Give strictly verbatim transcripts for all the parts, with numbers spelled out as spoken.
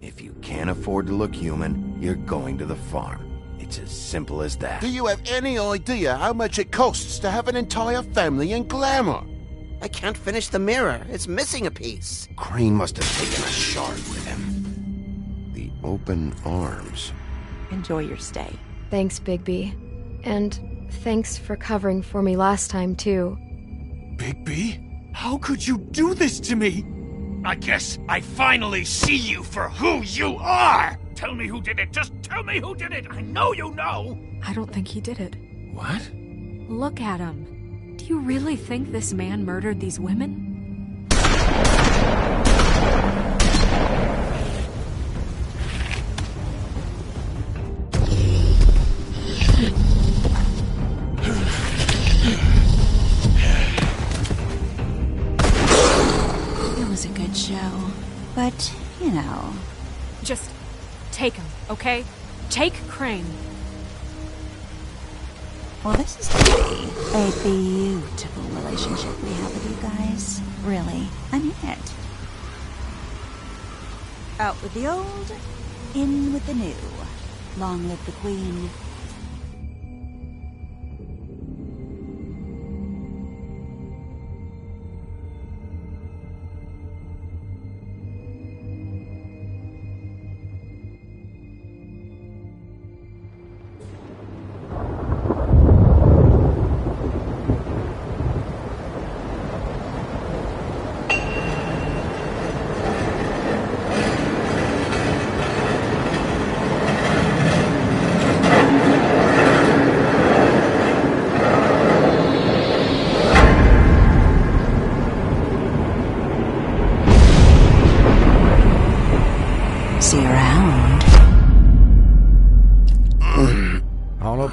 If you can't afford to look human, you're going to the farm. It's as simple as that. Do you have any idea how much it costs to have an entire family in glamour? I can't finish the mirror. It's missing a piece. Crane must have taken a shard with him. The Open Arms. Enjoy your stay. Thanks, Bigby. And thanks for covering for me last time, too. Bigby? How could you do this to me? I guess I finally see you for who you are! Tell me who did it! Just tell me who did it! I know you know! I don't think he did it. What? Look at him. Do you really think this man murdered these women? Show, but, you know... Just take him, okay? Take Crane. Well, this is going to be a beautiful relationship we have with you guys. Really, I mean it. Out with the old, in with the new. Long live the Queen.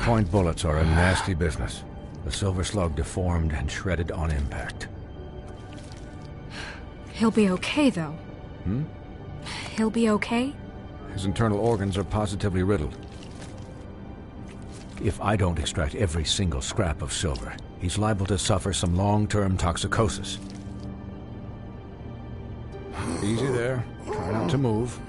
Point bullets are a nasty business. The silver slug deformed and shredded on impact. He'll be okay, though. Hmm? He'll be okay? His internal organs are positively riddled. If I don't extract every single scrap of silver, he's liable to suffer some long-term toxicosis. Easy there. Try not to move.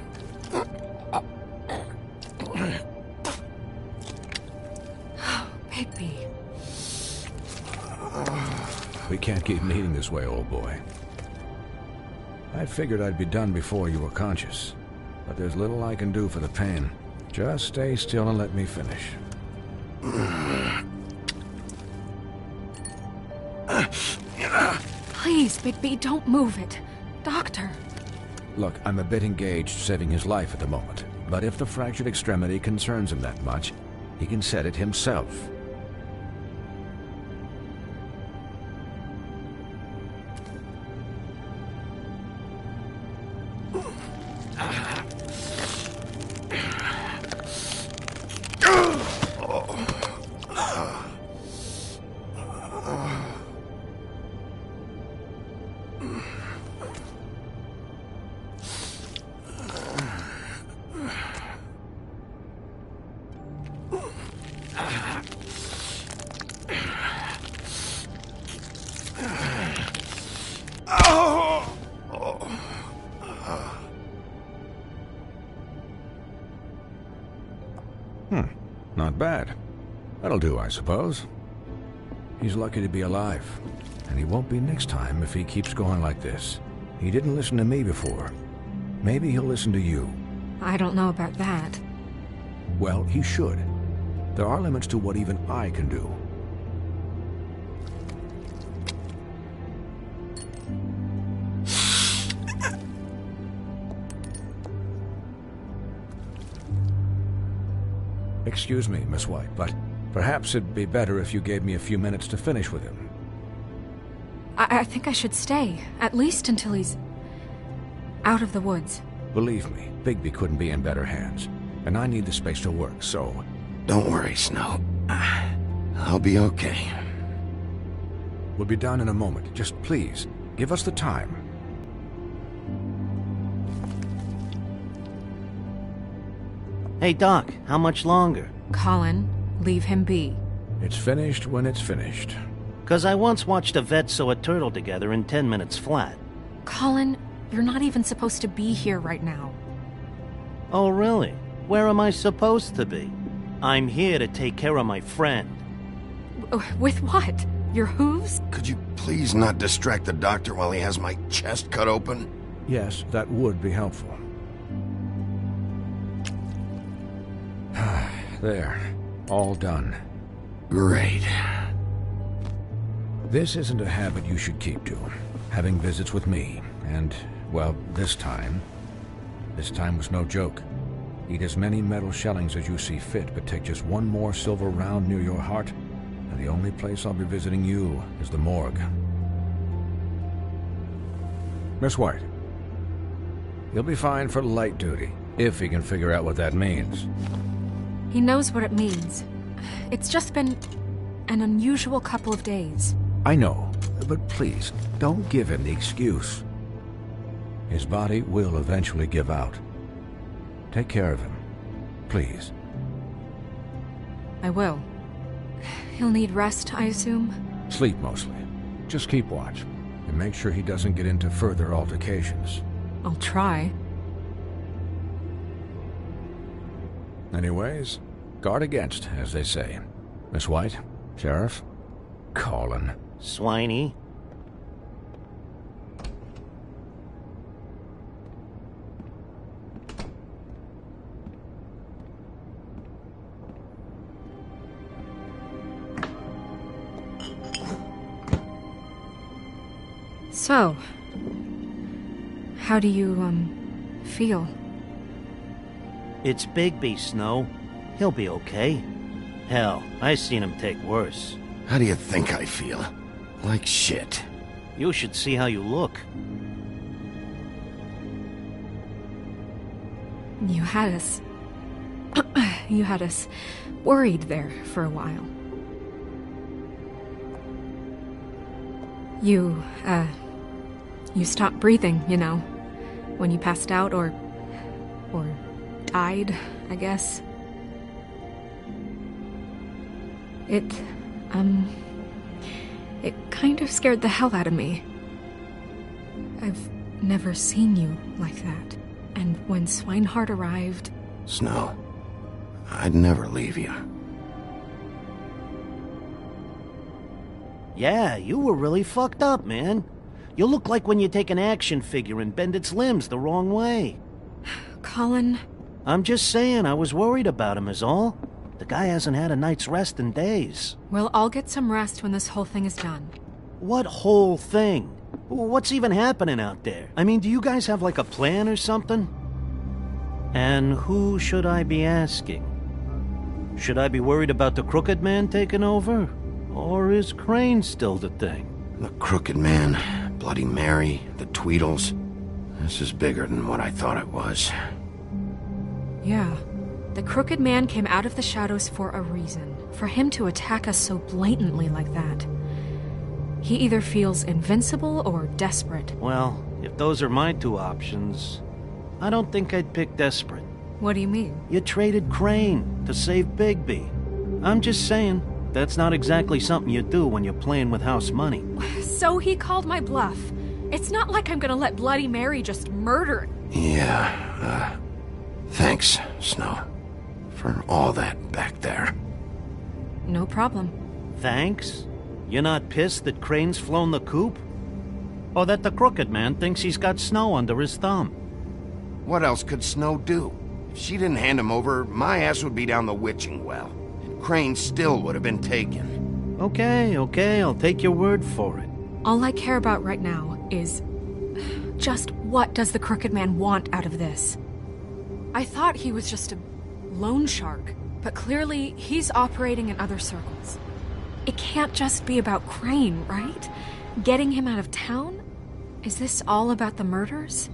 We can't keep meeting this way, old boy. I figured I'd be done before you were conscious, but there's little I can do for the pain. Just stay still and let me finish. Please, Bigby, don't move it. Doctor. Look, I'm a bit engaged saving his life at the moment, but if the fractured extremity concerns him that much, he can set it himself. Do, I suppose. He's lucky to be alive, and he won't be next time if he keeps going like this. He didn't listen to me before. Maybe he'll listen to you. I don't know about that. Well, he should. There are limits to what even I can do. Excuse me, Miss White, but perhaps it'd be better if you gave me a few minutes to finish with him. I, I think I should stay, at least until he's out of the woods. Believe me, Bigby couldn't be in better hands, and I need the space to work, so... Don't worry, Snow. I'll be okay. We'll be down in a moment. Just please, give us the time. Hey, Doc, how much longer? Colin, leave him be. It's finished when it's finished. 'Cause I once watched a vet sew a turtle together in ten minutes flat. Colin, you're not even supposed to be here right now. Oh, really? Where am I supposed to be? I'm here to take care of my friend. With what? Your hooves? Could you please not distract the doctor while he has my chest cut open? Yes, that would be helpful. There. All done. Great. This isn't a habit you should keep to. Having visits with me, and, well, this time... This time was no joke. Eat as many metal shellings as you see fit, but take just one more silver round near your heart, and the only place I'll be visiting you is the morgue. Miss White, you'll be fine for light duty, if he can figure out what that means. He knows what it means. It's just been an unusual couple of days. I know, but please, don't give him the excuse. His body will eventually give out. Take care of him, please. I will. He'll need rest, I assume? Sleep, mostly. Just keep watch, and make sure he doesn't get into further altercations. I'll try. Anyways, guard against, as they say. Miss White, Sheriff, Colin. Swiney. So, how do you, um, feel? It's Bigby, Snow. He'll be okay. Hell, I seen him take worse. How do you think I feel? Like shit. You should see how you look. You had us... you had us worried there for a while. You, uh... you stopped breathing, you know. When you passed out or... or died, I guess. It... um... it kind of scared the hell out of me. I've never seen you like that. And when Swineheart arrived... Snow, I'd never leave you. Yeah, you were really fucked up, man. You look like when you take an action figure and bend its limbs the wrong way. Colin... I'm just saying, I was worried about him is all. The guy hasn't had a night's rest in days. Well, I'll get some rest when this whole thing is done. What whole thing? What's even happening out there? I mean, do you guys have like a plan or something? And who should I be asking? Should I be worried about the Crooked Man taking over? Or is Crane still the thing? The Crooked Man, Bloody Mary, the Tweedles. This is bigger than what I thought it was. Yeah. The Crooked Man came out of the shadows for a reason. For him to attack us so blatantly like that. He either feels invincible or desperate. Well, if those are my two options, I don't think I'd pick desperate. What do you mean? You traded Crane to save Bigby. I'm just saying. That's not exactly something you do when you're playing with house money. So he called my bluff. It's not like I'm gonna let Bloody Mary just murder... Yeah, uh... Thanks, Snow, for all that back there. No problem. Thanks? You're not pissed that Crane's flown the coop? Or that the Crooked Man thinks he's got Snow under his thumb? What else could Snow do? If she didn't hand him over, my ass would be down the witching well. Crane still would have been taken. Okay, okay, I'll take your word for it. All I care about right now is... just what does the Crooked Man want out of this? I thought he was just a loan shark, but clearly he's operating in other circles. It can't just be about Crane, right? Getting him out of town? Is this all about the murders?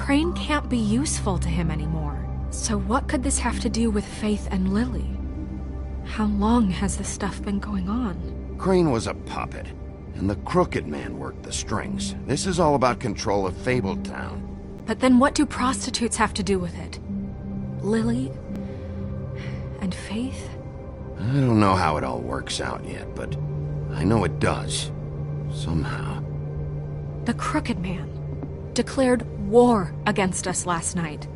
Crane can't be useful to him anymore. So what could this have to do with Faith and Lily? How long has this stuff been going on? Crane was a puppet, and the Crooked Man worked the strings. This is all about control of Fabletown. But then what do prostitutes have to do with it? Lily and Faith? I don't know how it all works out yet, but I know it does. Somehow. The Crooked Man declared war against us last night.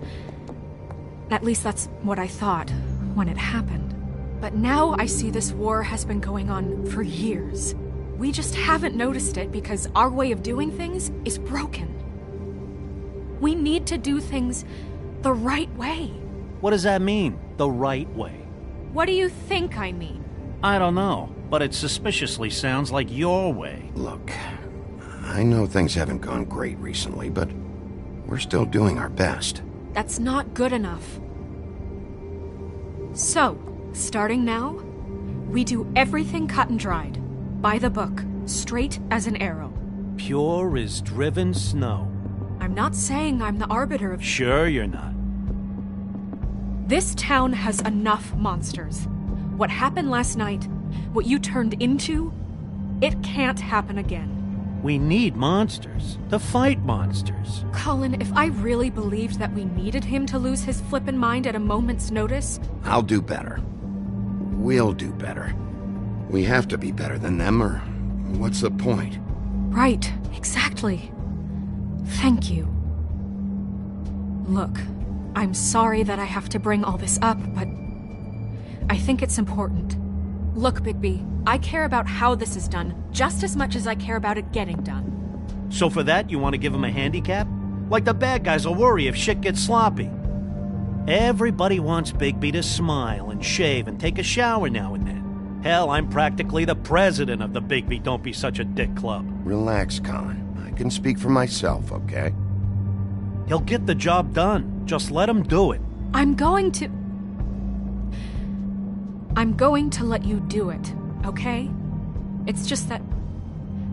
At least that's what I thought when it happened. But now I see this war has been going on for years. We just haven't noticed it because our way of doing things is broken. We need to do things the right way. What does that mean, the right way? What do you think I mean? I don't know, but it suspiciously sounds like your way. Look, I know things haven't gone great recently, but we're still doing our best. That's not good enough. So, starting now, we do everything cut and dried. By the book, straight as an arrow. Pure as driven snow. I'm not saying I'm the arbiter of... Sure you're not. This town has enough monsters. What happened last night, what you turned into, it can't happen again. We need monsters to fight monsters. Colin, if I really believed that we needed him to lose his flippin' mind at a moment's notice... I'll do better. We'll do better. We have to be better than them, or what's the point? Right, exactly. Thank you. Look, I'm sorry that I have to bring all this up, but I think it's important. Look, Bigby, I care about how this is done just as much as I care about it getting done. So for that, you want to give him a handicap? Like the bad guys will worry if shit gets sloppy. Everybody wants Bigby to smile and shave and take a shower now and then. Hell, I'm practically the president of the Bigby Don't Be Such a Dick Club. Relax, Colin. I can speak for myself, okay? He'll get the job done. Just let him do it. I'm going to... I'm going to let you do it, okay? It's just that...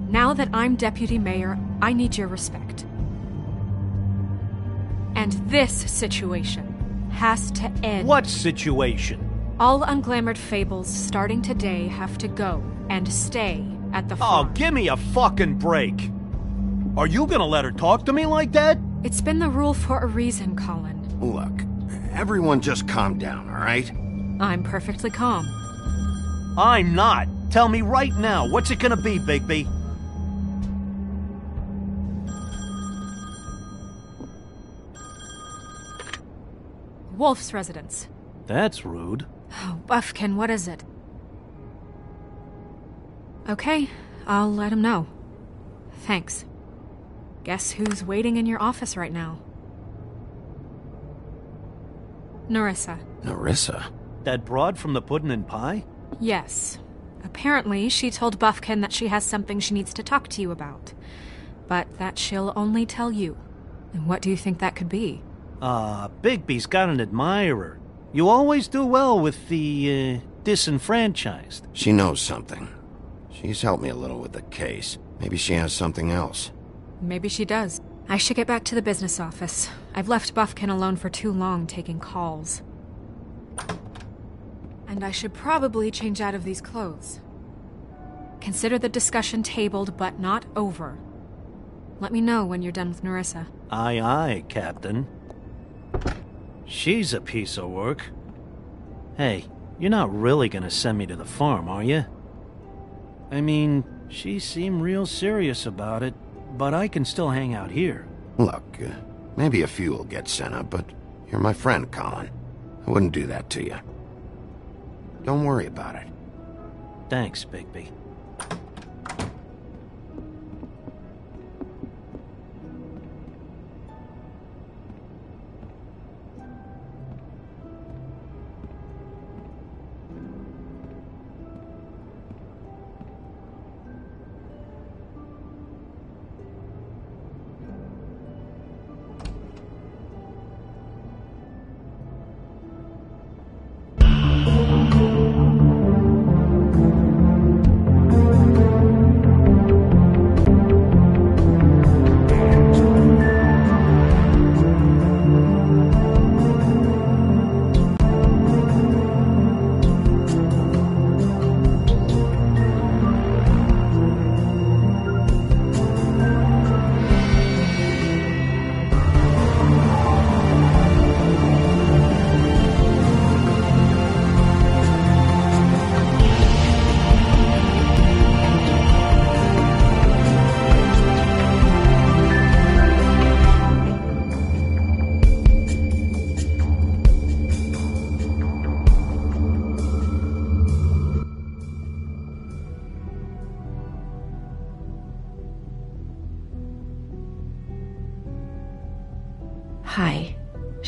Now that I'm deputy mayor, I need your respect. And this situation has to end... What situation? All unglamored fables starting today have to go and stay at the farm. Oh, give me a fucking break! Are you gonna let her talk to me like that? It's been the rule for a reason, Colin. Look, everyone just calm down, alright? I'm perfectly calm. I'm not! Tell me right now, what's it gonna be, Bigby? Wolf's residence. That's rude. Oh, Buffkin, what is it? Okay, I'll let him know. Thanks. Guess who's waiting in your office right now? Nerissa. Nerissa? That broad from the Pudding and Pie? Yes. Apparently, she told Buffkin that she has something she needs to talk to you about. But that she'll only tell you. And what do you think that could be? Uh, Bigby's got an admirer. You always do well with the, uh, disenfranchised. She knows something. She's helped me a little with the case. Maybe she has something else. Maybe she does. I should get back to the business office. I've left Buffkin alone for too long taking calls. And I should probably change out of these clothes. Consider the discussion tabled, but not over. Let me know when you're done with Nerissa. Aye, aye, Captain. She's a piece of work. Hey, you're not really gonna send me to the farm, are you? I mean, she seemed real serious about it, but I can still hang out here. Look, uh, maybe a few will get sent up, but you're my friend, Colin. I wouldn't do that to you. Don't worry about it. Thanks, Bigby.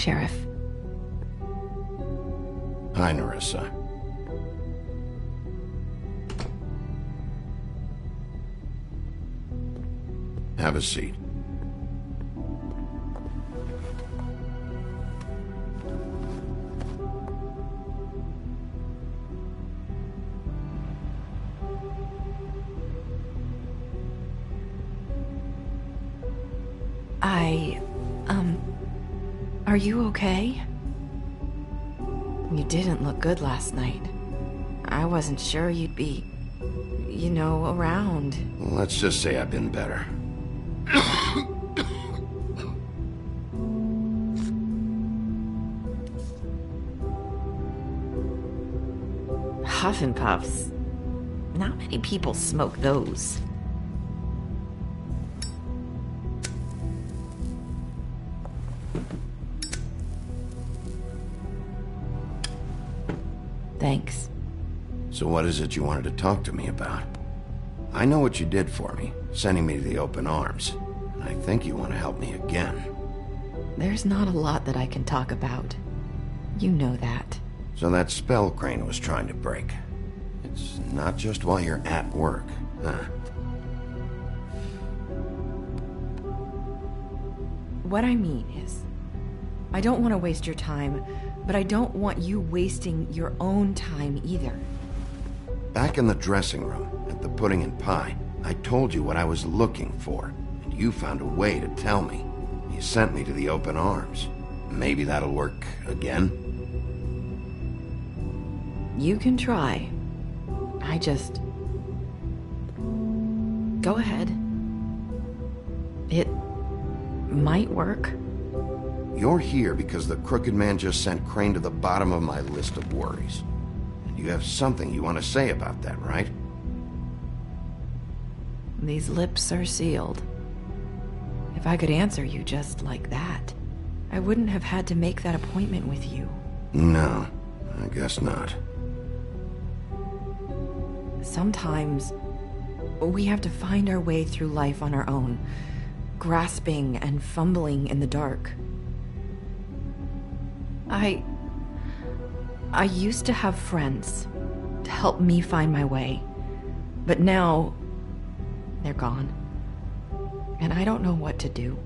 Sheriff. Hi, Nerissa. Have a seat. I, um, are you okay? You didn't look good last night. I wasn't sure you'd be, you know, around. Let's just say I've been better. Huff and Puffs. Not many people smoke those. Thanks. So what is it you wanted to talk to me about? I know what you did for me, sending me to the Open Arms. And I think you want to help me again. There's not a lot that I can talk about. You know that. So that spell Crane was trying to break. It's not just while you're at work, huh? What I mean is, I don't want to waste your time, but I don't want you wasting your own time either. Back in the dressing room, at the Pudding and Pie, I told you what I was looking for, and you found a way to tell me. You sent me to the Open Arms. Maybe that'll work again? You can try. I just... Go ahead. It might work. You're here because the Crooked Man just sent Crane to the bottom of my list of worries. And you have something you want to say about that, right? These lips are sealed. If I could answer you just like that, I wouldn't have had to make that appointment with you. No, I guess not. Sometimes we have to find our way through life on our own, grasping and fumbling in the dark. I... I used to have friends to help me find my way, but now they're gone, and I don't know what to do.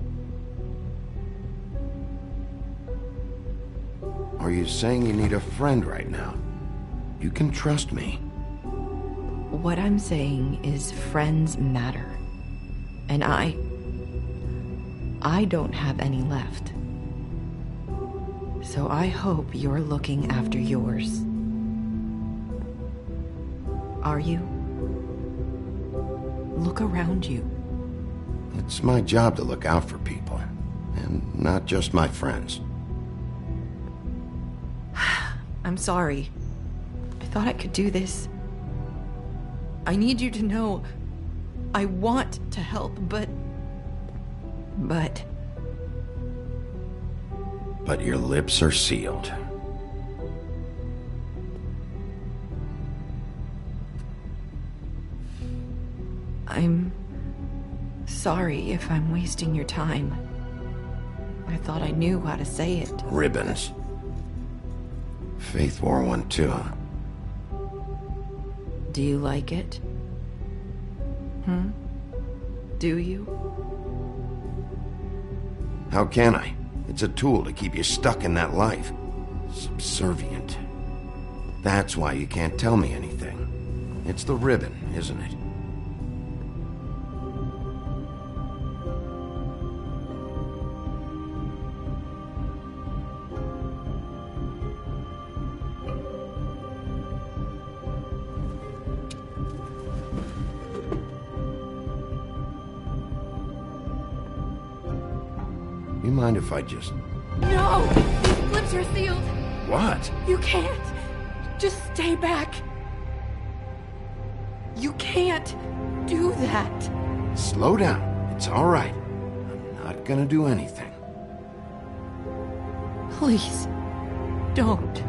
Are you saying you need a friend right now? You can trust me. What I'm saying is friends matter, and I... I don't have any left. So I hope you're looking after yours. Are you? Look around you. It's my job to look out for people, and not just my friends. I'm sorry. I thought I could do this. I need you to know I want to help, but... But... But your lips are sealed. I'm sorry if I'm wasting your time. I thought I knew how to say it. Ribbons. Faith wore one too, huh? Do you like it? Hmm? Do you? How can I? It's a tool to keep you stuck in that life. Subservient. That's why you can't tell me anything. It's the ribbon, isn't it? You mind if I just... No! These lips are sealed! What? You can't! Just stay back! You can't do that! Slow down. It's all right. I'm not gonna do anything. Please, don't.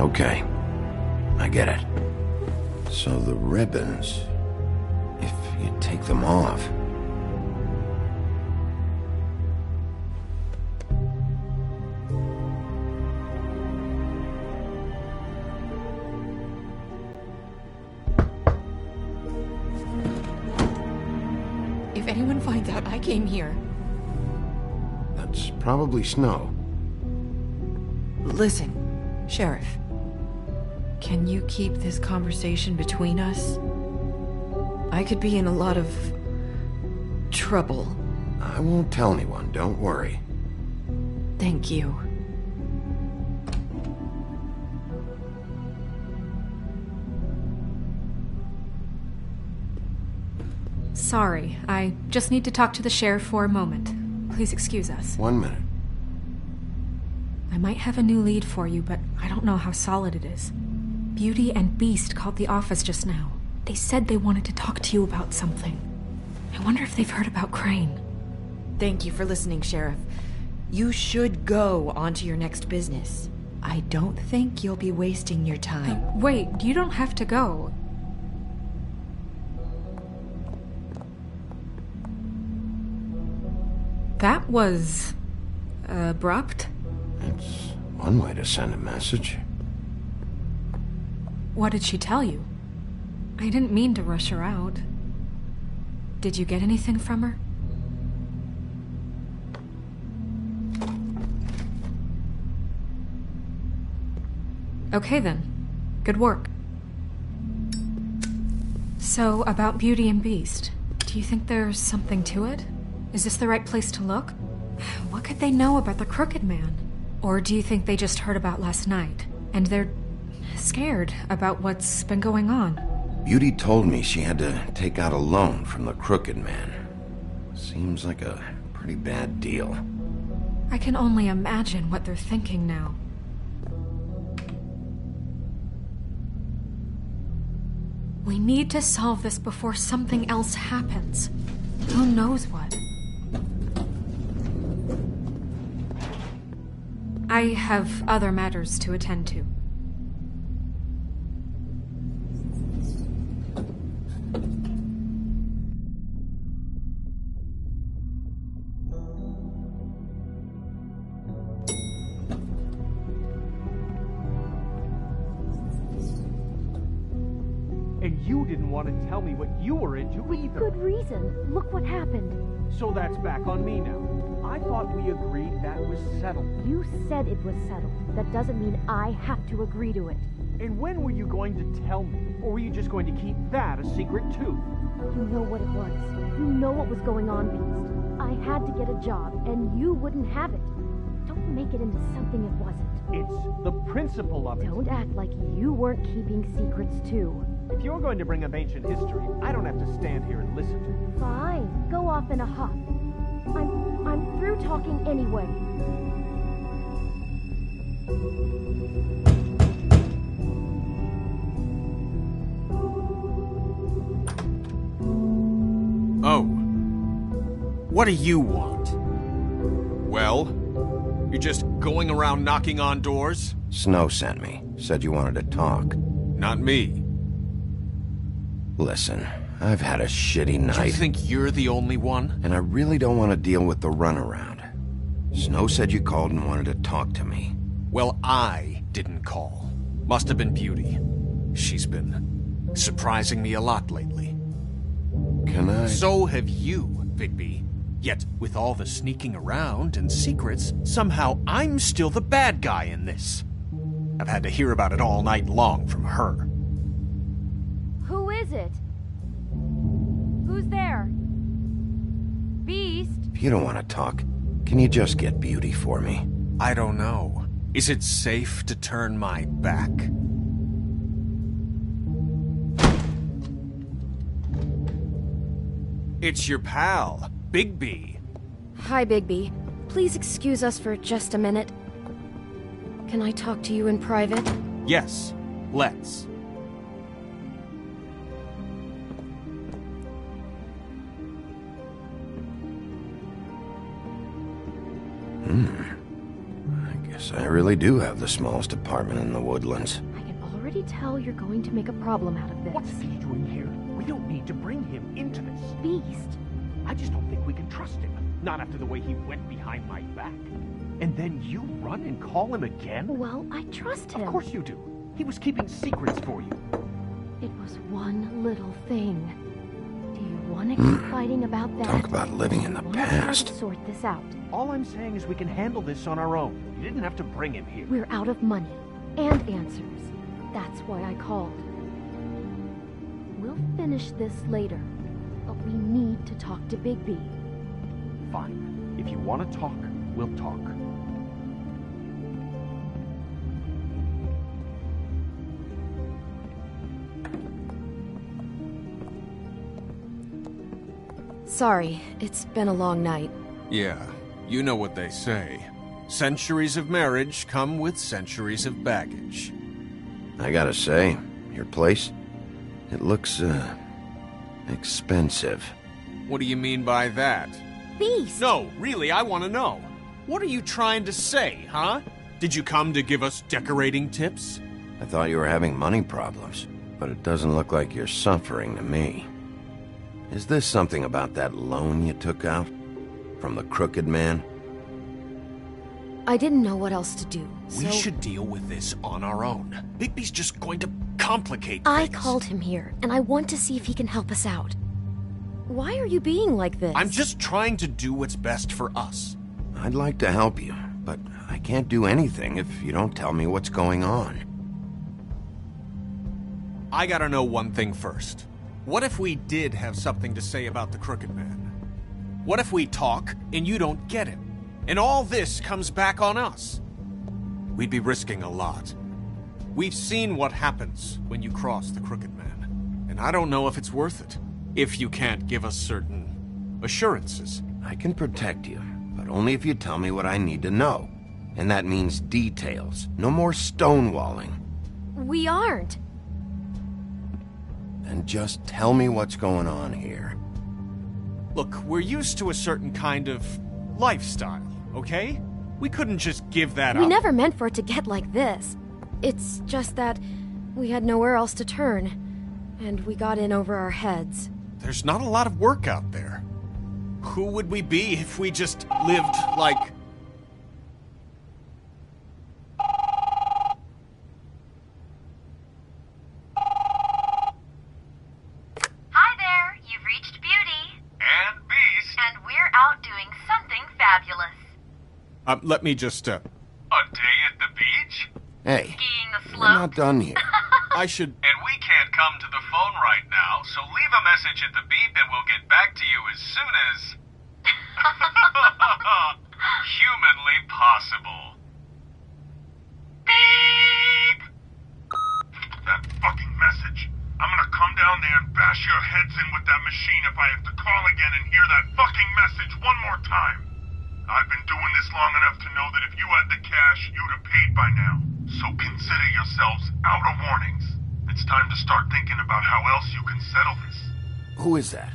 Okay. I get it. So the ribbons, if you'd take them off. If anyone finds out I came here... That's probably Snow. Listen, Sheriff. Can you keep this conversation between us? I could be in a lot of... trouble. I won't tell anyone, don't worry. Thank you. Sorry, I just need to talk to the sheriff for a moment. Please excuse us. One minute. I might have a new lead for you, but I don't know how solid it is. Beauty and Beast called the office just now. They said they wanted to talk to you about something. I wonder if they've heard about Crane. Thank you for listening, Sheriff. You should go on to your next business. I don't think you'll be wasting your time. Uh, wait, you don't have to go. That was... abrupt? It's one way to send a message. What did she tell you? I didn't mean to rush her out. Did you get anything from her? Okay then. Good work. So, about Beauty and Beast, do you think there's something to it? Is this the right place to look? What could they know about the Crooked Man? Or do you think they just heard about last night, and they're... scared about what's been going on? Beauty told me she had to take out a loan from the Crooked Man. Seems like a pretty bad deal. I can only imagine what they're thinking now. We need to solve this before something else happens. Who knows what? I have other matters to attend to. Want to tell me what you were into either. Good reason. Look what happened. So that's back on me now. I thought we agreed that was settled. You said it was settled. That doesn't mean I have to agree to it. And when were you going to tell me? Or were you just going to keep that a secret too? You know what it was. You know what was going on, Beast. I had to get a job, and you wouldn't have it. Don't make it into something it wasn't. It's the principle of it. Don't act like you weren't keeping secrets too. If you're going to bring up ancient history, I don't have to stand here and listen to you. Fine. Go off in a huff. I'm... I'm through talking anyway. Oh. What do you want? Well? You're just going around knocking on doors? Snow sent me. Said you wanted to talk. Not me. Listen, I've had a shitty night. Do you think you're the only one? And I really don't want to deal with the runaround. Snow said you called and wanted to talk to me. Well, I didn't call. Must have been Beauty. She's been surprising me a lot lately. Can I? So have you, Bigby. Yet, with all the sneaking around and secrets, somehow I'm still the bad guy in this. I've had to hear about it all night long from her. Who is it? Who's there? Beast? If you don't want to talk, can you just get Beauty for me? I don't know. Is it safe to turn my back? It's your pal, Bigby. Hi, Bigby. Please excuse us for just a minute. Can I talk to you in private? Yes, let's. Hmm. I guess I really do have the smallest apartment in the woodlands. I can already tell you're going to make a problem out of this. What's he doing here? We don't need need to bring him into this. Beast. I just don't think we can trust him. Not after the way he went behind my back. And then you run and call him again? Well, I trust him. Of course you do. He was keeping secrets for you. It was one little thing. Do you want to keep fighting about that? Talk about living in the past. Let's sort this out. All I'm saying is we can handle this on our own. You didn't have to bring him here. We're out of money and answers. That's why I called. We'll finish this later, but we need to talk to Bigby. Fine. If you want to talk, we'll talk. Sorry, it's been a long night. Yeah, you know what they say. Centuries of marriage come with centuries of baggage. I gotta say, your place, it looks, uh, expensive. What do you mean by that? Beast! No, really, I want to know. What are you trying to say, huh? Did you come to give us decorating tips? I thought you were having money problems, but it doesn't look like you're suffering to me. Is this something about that loan you took out? From the Crooked Man? I didn't know what else to do, so... We should deal with this on our own. Bigby's just going to complicate things. I called him here, and I want to see if he can help us out. Why are you being like this? I'm just trying to do what's best for us. I'd like to help you, but I can't do anything if you don't tell me what's going on. I gotta know one thing first. What if we did have something to say about the Crooked Man? What if we talk, and you don't get him? And all this comes back on us. We'd be risking a lot. We've seen what happens when you cross the Crooked Man, and I don't know if it's worth it, if you can't give us certain assurances. I can protect you, but only if you tell me what I need to know. And that means details, no more stonewalling. We aren't. Then just tell me what's going on here. Look, we're used to a certain kind of lifestyle. Okay? We couldn't just give that up. We never meant for it to get like this. It's just that we had nowhere else to turn, and we got in over our heads. There's not a lot of work out there. Who would we be if we just lived like... Hi there, you've reached Beauty. And Beast. And we're out doing something fabulous. Um, let me just, uh... A day at the beach? Hey, skiing the slope. We're not done here. I should... And we can't come to the phone right now, so leave a message at the beep and we'll get back to you as soon as... humanly possible. Beep! That fucking message. I'm gonna come down there and bash your heads in with that machine if I have to call again and hear that fucking message one more time. I've been doing this long enough to know that if you had the cash, you'd have paid by now. So consider yourselves out of warnings. It's time to start thinking about how else you can settle this. Who is that?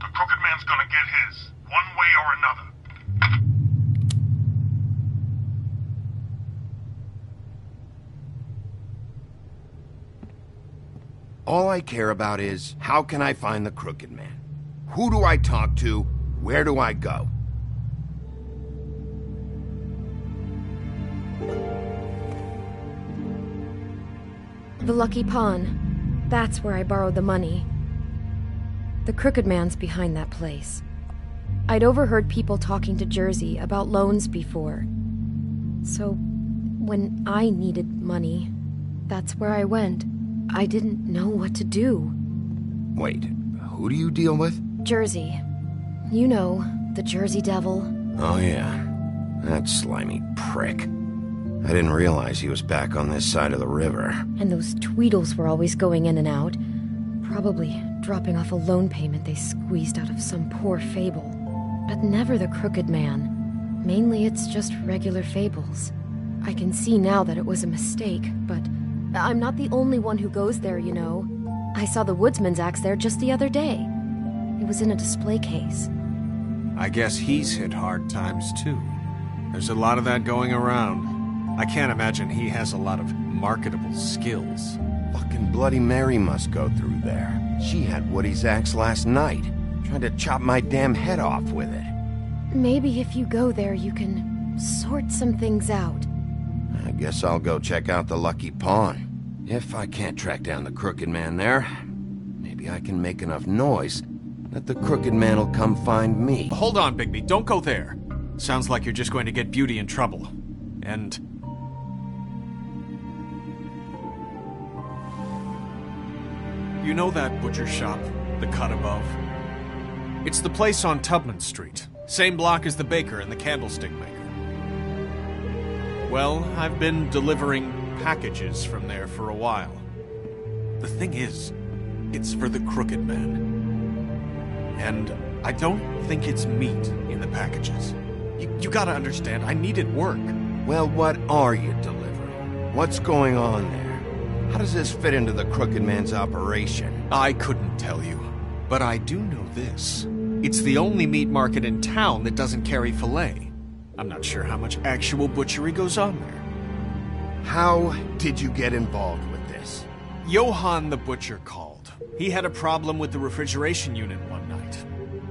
The Crooked Man's gonna get his, one way or another. All I care about is, how can I find the Crooked Man? Who do I talk to? Where do I go? The Lucky Pawn. That's where I borrowed the money. The Crooked Man's behind that place. I'd overheard people talking to Jersey about loans before. So, when I needed money, that's where I went. I didn't know what to do. Wait, who do you deal with? Jersey. You know, the Jersey Devil. Oh yeah, that slimy prick. I didn't realize he was back on this side of the river. And those Tweedles were always going in and out. Probably dropping off a loan payment they squeezed out of some poor fable. But never the Crooked Man. Mainly it's just regular fables. I can see now that it was a mistake, but... I'm not the only one who goes there, you know. I saw the woodsman's axe there just the other day. It was in a display case. I guess he's hit hard times, too. There's a lot of that going around. I can't imagine he has a lot of marketable skills. Fucking Bloody Mary must go through there. She had Woody's axe last night, trying to chop my damn head off with it. Maybe if you go there, you can sort some things out. I guess I'll go check out the Lucky Pawn. If I can't track down the Crooked Man there, maybe I can make enough noise that the Crooked Man will come find me. Hold on, Bigby. Don't go there. Sounds like you're just going to get Beauty in trouble. And... you know that butcher shop, The Cut Above? It's the place on Tubman Street. Same block as the baker and the candlestick maker. Well, I've been delivering packages from there for a while. The thing is, it's for the Crooked Man. And I don't think it's meat in the packages. You, you gotta understand, I needed work. Well, what are you delivering? What's going on there? How does this fit into the Crooked Man's operation? I couldn't tell you, but I do know this. It's the only meat market in town that doesn't carry filet. I'm not sure how much actual butchery goes on there. How did you get involved with this? Johann the butcher called. He had a problem with the refrigeration unit one night.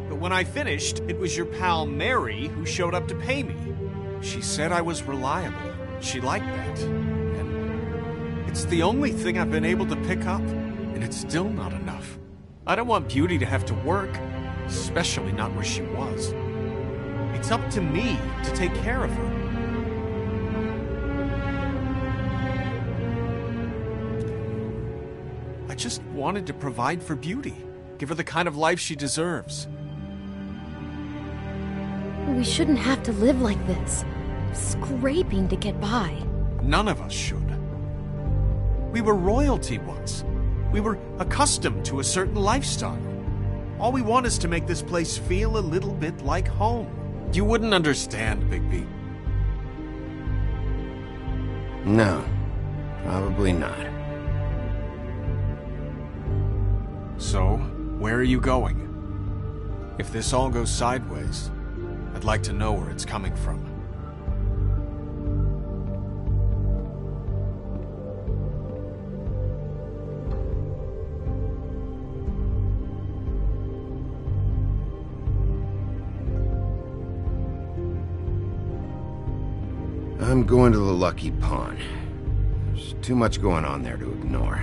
But when I finished, it was your pal Mary who showed up to pay me. She said I was reliable. She liked that. And it's the only thing I've been able to pick up, and it's still not enough. I don't want Beauty to have to work, especially not where she was. It's up to me to take care of her. I just wanted to provide for Beauty, give her the kind of life she deserves. We shouldn't have to live like this, scraping to get by. None of us should. We were royalty once. We were accustomed to a certain lifestyle. All we want is to make this place feel a little bit like home. You wouldn't understand, Bigby. No, probably not. So, where are you going? If this all goes sideways, I'd like to know where it's coming from. I'm going to the Lucky Pawn. There's too much going on there to ignore.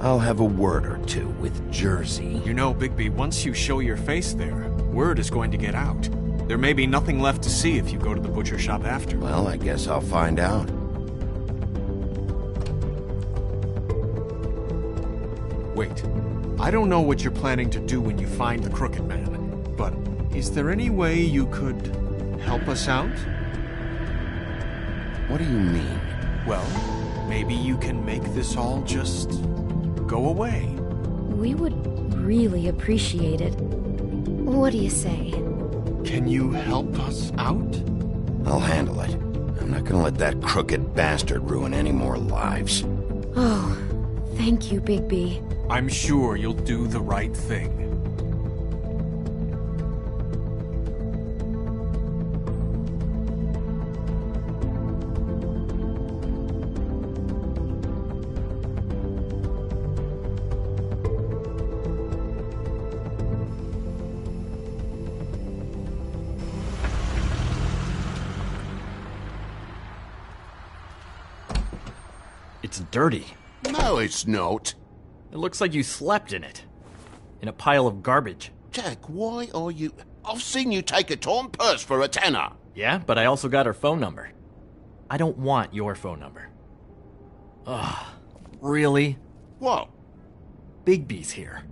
I'll have a word or two with Jersey. You know, Bigby, once you show your face there, word is going to get out. There may be nothing left to see if you go to the butcher shop after. Well, I guess I'll find out. Wait. I don't know what you're planning to do when you find the Crooked Man, but is there any way you could help us out? What do you mean? Well, maybe you can make this all just go away. We would really appreciate it. What do you say? Can you help us out? I'll handle it. I'm not gonna let that crooked bastard ruin any more lives. Oh, thank you, Bigby. I'm sure you'll do the right thing. Dirty. No, it's not. It looks like you slept in it. In a pile of garbage. Jack, why are you... I've seen you take a torn purse for a tenner. Yeah, but I also got her phone number. I don't want your phone number. Ugh. Really? What? Bigby's here.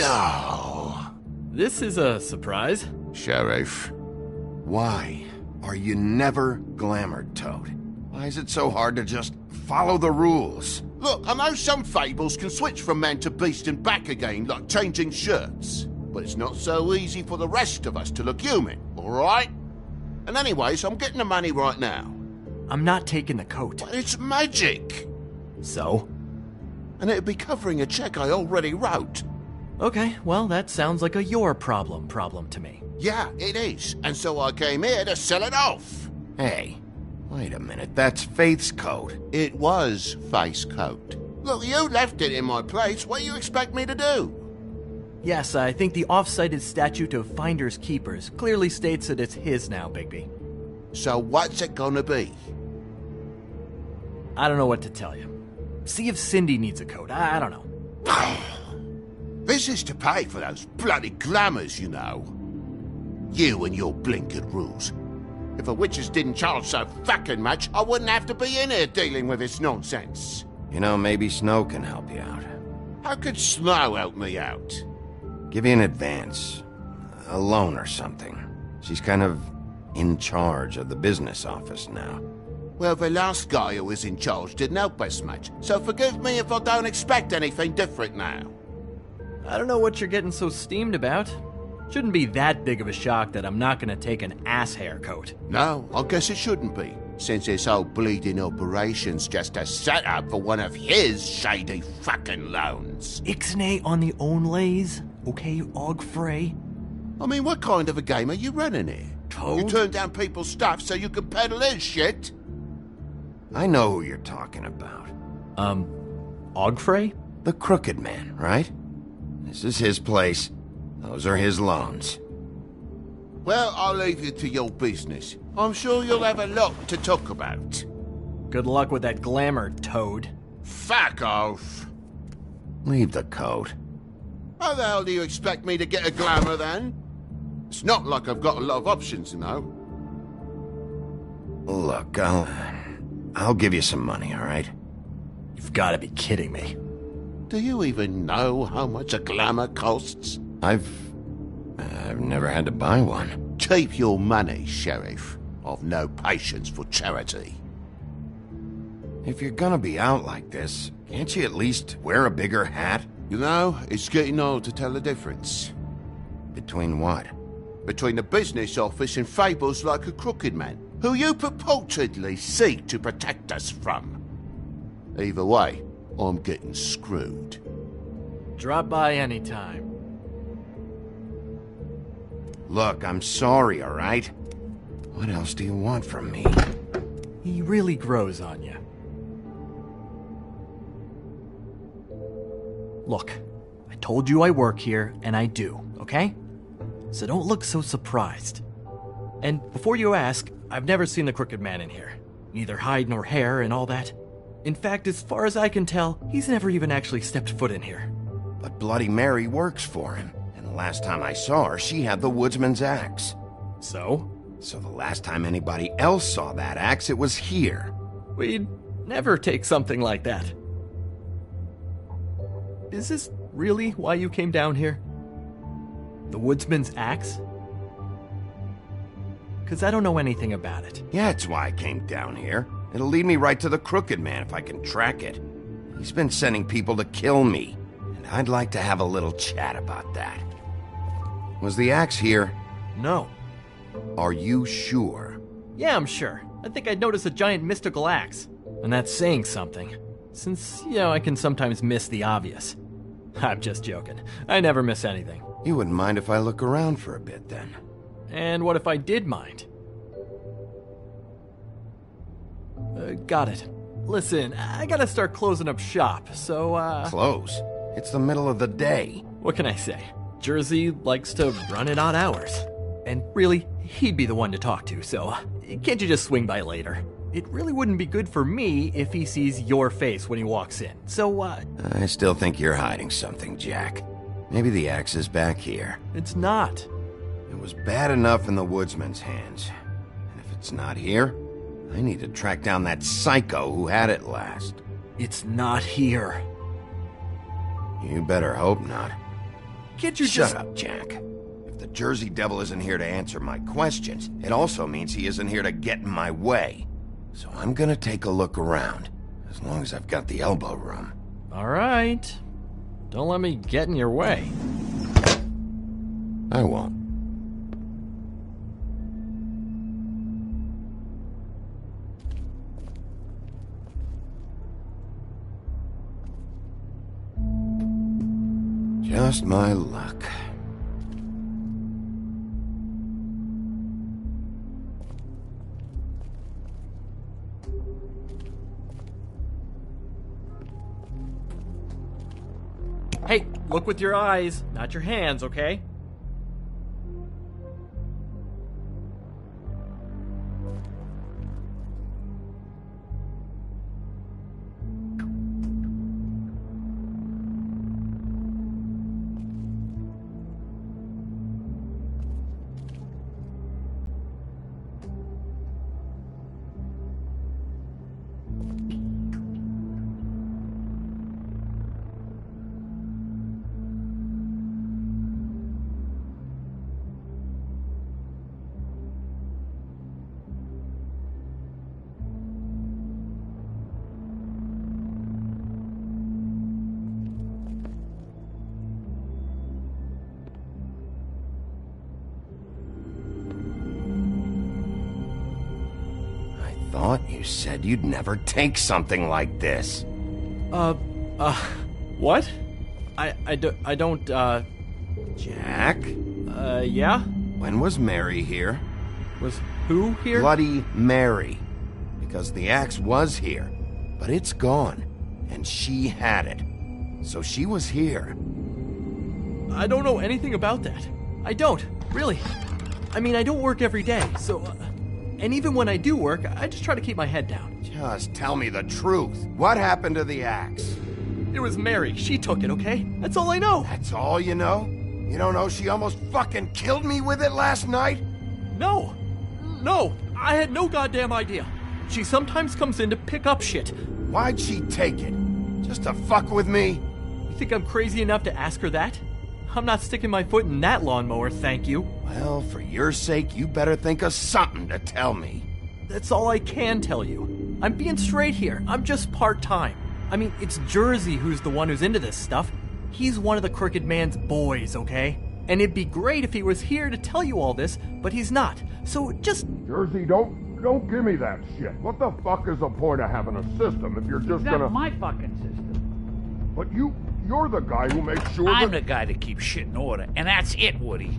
Oh. This is a surprise. Sheriff, why are you never glamored, Toad? Why is it so hard to just... follow the rules. Look, I know some fables can switch from man to beast and back again, like changing shirts. But it's not so easy for the rest of us to look human, all right? And anyways, I'm getting the money right now. I'm not taking the coat. But it's magic. So? And it'd be covering a check I already wrote. Okay, well, that sounds like a your problem problem to me. Yeah, it is. And so I came here to sell it off. Hey. Wait a minute, that's Faith's coat. It was Faith's coat. Look, you left it in my place. What do you expect me to do? Yes, I think the off-cited statute of Finders Keepers clearly states that it's his now, Bigby. So what's it gonna be? I don't know what to tell you. See if Cindy needs a coat. I, I don't know. This is to pay for those bloody glamours, you know. You and your blinkered rules. If the witches didn't charge so fucking much, I wouldn't have to be in here dealing with this nonsense. You know, maybe Snow can help you out. How could Snow help me out? Give you an advance. A loan or something. She's kind of in charge of the business office now. Well, the last guy who was in charge didn't help us much, so forgive me if I don't expect anything different now. I don't know what you're getting so steamed about. Shouldn't be that big of a shock that I'm not gonna take an ass haircut. No, I guess it shouldn't be, since this whole bleeding operation's just a setup for one of his shady fucking loans. Ixnay on the onlays, okay, Og Frey? I mean, what kind of a game are you running here? Toad? You turn down people's stuff so you can peddle his shit? I know who you're talking about. Um, Ogfrey? The Crooked Man, right? This is his place. Those are his loans. Well, I'll leave you to your business. I'm sure you'll have a lot to talk about. Good luck with that glamour, Toad. Fuck off! Leave the coat. How the hell do you expect me to get a glamour, then? It's not like I've got a lot of options, you know. Look, I'll... I'll give you some money, all right? You've got to be kidding me. Do you even know how much a glamour costs? I've... I've never had to buy one. Keep your money, Sheriff. I've no patience for charity. If you're gonna be out like this, can't you at least wear a bigger hat? You know, it's getting old to tell the difference. Between what? Between the business office and fables like a Crooked Man, who you purportedly seek to protect us from. Either way, I'm getting screwed. Drop by anytime. Look, I'm sorry, all right? What else do you want from me? He really grows on you. Look, I told you I work here, and I do, okay? So don't look so surprised. And before you ask, I've never seen the Crooked Man in here. Neither hide nor hair and all that. In fact, as far as I can tell, he's never even actually stepped foot in here. But Bloody Mary works for him. Last time I saw her, she had the woodsman's axe. So? So the last time anybody else saw that axe, it was here. We'd never take something like that. Is this really why you came down here? The woodsman's axe? Because I don't know anything about it. Yeah, that's why I came down here. It'll lead me right to the Crooked Man if I can track it. He's been sending people to kill me, and I'd like to have a little chat about that. Was the axe here? No. Are you sure? Yeah, I'm sure. I think I'd noticed a giant mystical axe. And that's saying something. Since, you know, I can sometimes miss the obvious. I'm just joking. I never miss anything. You wouldn't mind if I look around for a bit, then? And what if I did mind? Uh, got it. Listen, I gotta start closing up shop, so, uh... Close? It's the middle of the day. What can I say? Jersey likes to run at odd hours. And really, he'd be the one to talk to, so can't you just swing by later? It really wouldn't be good for me if he sees your face when he walks in, so, uh... I still think you're hiding something, Jack. Maybe the axe is back here. It's not. It was bad enough in the woodsman's hands. And if it's not here, I need to track down that psycho who had it last. It's not here. You better hope not. Can't you just... Shut up, Jack. If the Jersey Devil isn't here to answer my questions, it also means he isn't here to get in my way. So I'm gonna take a look around, as long as I've got the elbow room. All right. Don't let me get in your way. I won't. Just my luck. Hey, look with your eyes, not your hands, okay? You said you'd never take something like this. Uh, uh, what? I, I, do, I don't, uh... Jack? Uh, yeah? When was Mary here? Was who here? Bloody Mary. Because the axe was here, but it's gone, and she had it. So she was here. I don't know anything about that. I don't, really. I mean, I don't work every day, so... Uh... And even when I do work, I just try to keep my head down. Just tell me the truth. What happened to the axe? It was Mary. She took it, okay? That's all I know. That's all you know? You don't know she almost fucking killed me with it last night? No. No. I had no goddamn idea. She sometimes comes in to pick up shit. Why'd she take it? Just to fuck with me? You think I'm crazy enough to ask her that? I'm not sticking my foot in that lawnmower, thank you. Well, for your sake, you better think of something to tell me. That's all I can tell you. I'm being straight here. I'm just part-time. I mean, it's Jersey who's the one who's into this stuff. He's one of the Crooked Man's boys, okay? And it'd be great if he was here to tell you all this, but he's not. So just... Jersey, don't, don't give me that shit. What the fuck is the point of having a system if you're just gonna... That's my fucking system. But you... You're the guy who makes sure I'm that... the guy that keeps shit in order, and that's it, Woody.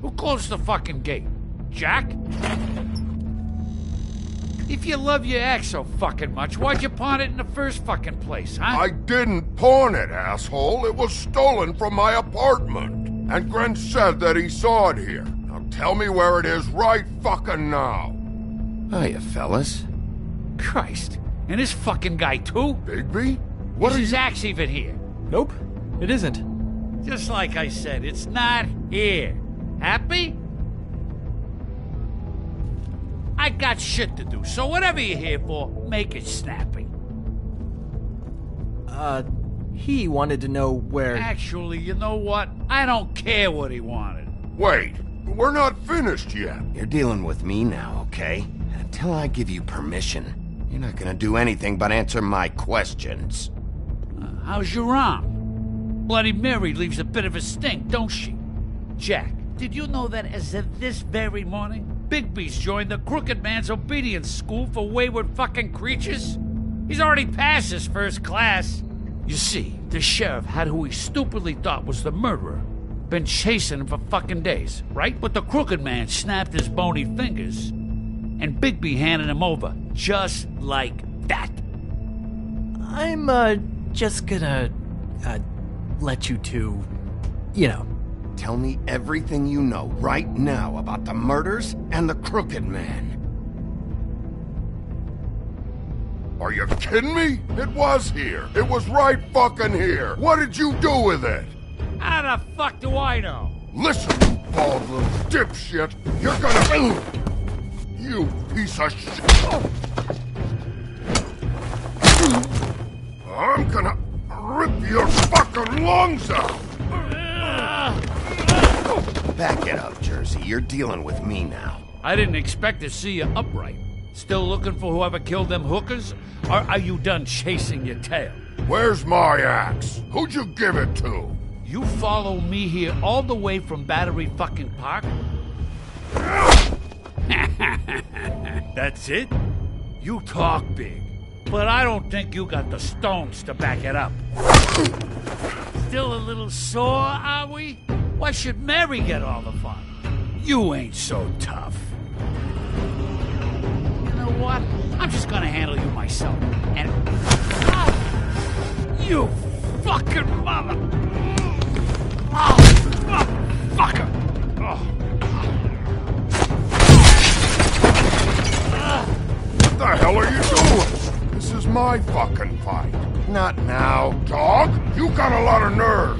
Who closed the fucking gate? Jack? If you love your axe so fucking much, why'd you pawn it in the first fucking place, huh? I didn't pawn it, asshole. It was stolen from my apartment. And Grinch said that he saw it here. Now tell me where it is right fucking now. Hiya, fellas. Christ. And this fucking guy, too? Bigby? What is his you... axe even here? Nope, it isn't. Just like I said, it's not here. Happy? I got shit to do, so whatever you're here for, make it snappy. Uh, he wanted to know where... Actually, you know what? I don't care what he wanted. Wait, we're not finished yet. You're dealing with me now, okay? And until I give you permission, you're not gonna do anything but answer my questions. How's your arm? Bloody Mary leaves a bit of a stink, don't she? Jack, did you know that as of this very morning, Bigby's joined the Crooked Man's obedience school for wayward fucking creatures? He's already passed his first class. You see, the sheriff had who he stupidly thought was the murderer. Been chasing him for fucking days, right? But the Crooked Man snapped his bony fingers, and Bigby handed him over, just like that. I'm, uh... just gonna, uh, let you two, you know. Tell me everything you know right now about the murders and the Crooked Man. Are you kidding me? It was here. It was right fucking here. What did you do with it? How the fuck do I know? Listen, you bald little dipshit. You're gonna... You piece of shit. I'm gonna rip your fucking lungs out! Back it up, Jersey. You're dealing with me now. I didn't expect to see you upright. Still looking for whoever killed them hookers? Or are you done chasing your tail? Where's my axe? Who'd you give it to? You follow me here all the way from Battery fucking Park? That's it? You talk big. But I don't think you got the stones to back it up. Still a little sore, are we? Why should Mary get all the fun? You ain't so tough. You know what? I'm just gonna handle you myself. And... Oh, you fucking mother! Oh, oh fucker! Oh. What the hell are you doing? This is my fucking fight. Not now, dog. You got a lot of nerve.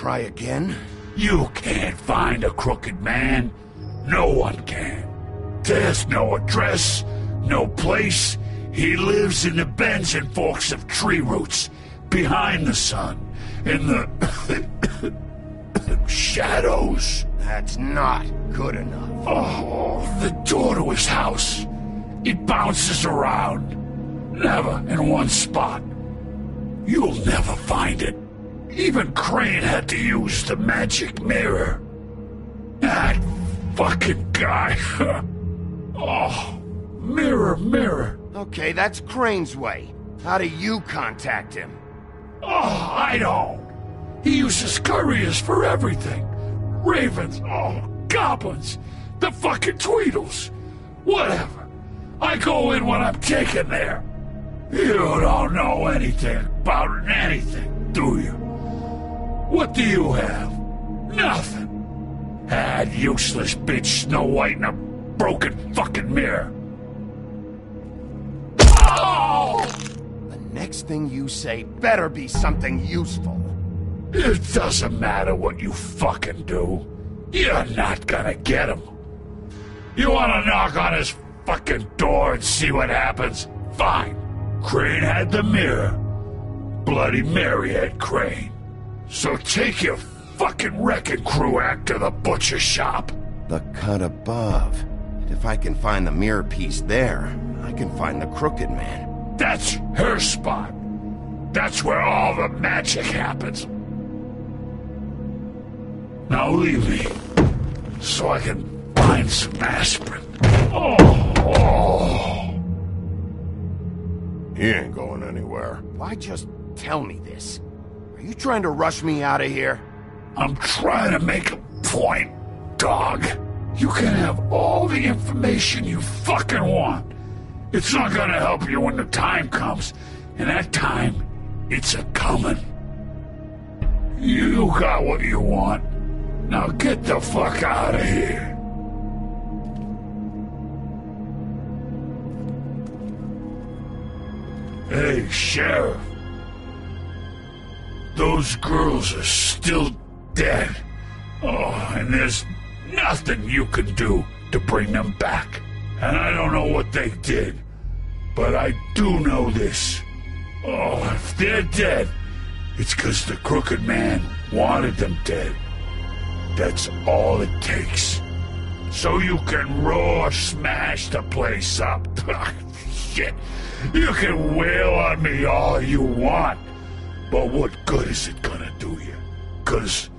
Try again? You can't find a crooked man. No one can. There's no address, no place. He lives in the bends and forks of tree roots, behind the sun, in the shadows. That's not good enough. Oh, the door to his house. It bounces around, never in one spot. You'll never find it. Even Crane had to use the magic mirror. That fucking guy. Oh, mirror, mirror. Okay, that's Crane's way. How do you contact him? Oh, I don't. He uses couriers for everything. Ravens, oh, goblins, the fucking Tweedles. Whatever. I go in when I'm taken there. You don't know anything about anything, do you? What do you have? Nothing. That useless bitch Snow White in a broken fucking mirror. Oh! The next thing you say better be something useful. It doesn't matter what you fucking do. You're not gonna get him. You wanna knock on his fucking door and see what happens? Fine. Crane had the mirror. Bloody Mary had Crane. So take your fucking wrecking crew act to the butcher shop. The Cut Above. If I can find the mirror piece there, I can find the Crooked Man. That's her spot. That's where all the magic happens. Now leave me, so I can find some aspirin. Oh, oh. He ain't going anywhere. Why just tell me this? Are you trying to rush me out of here? I'm trying to make a point, dog. You can have all the information you fucking want. It's not gonna help you when the time comes. And that time, it's a-coming. You got what you want. Now get the fuck out of here. Hey, Sheriff. Those girls are still dead. Oh, and there's nothing you can do to bring them back. And I don't know what they did, but I do know this. Oh, if they're dead, it's 'cause the Crooked Man wanted them dead. That's all it takes. So you can roar, smash the place up. Shit. You can wail on me all you want, but what good is it gonna do you? 'Cause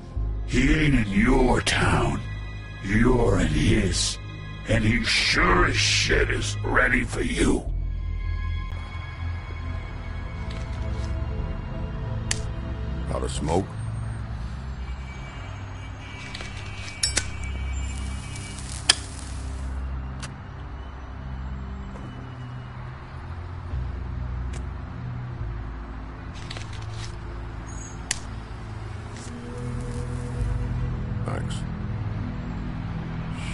he ain't in your town. You're in his. And he sure as shit is ready for you. Out of smoke? Thanks.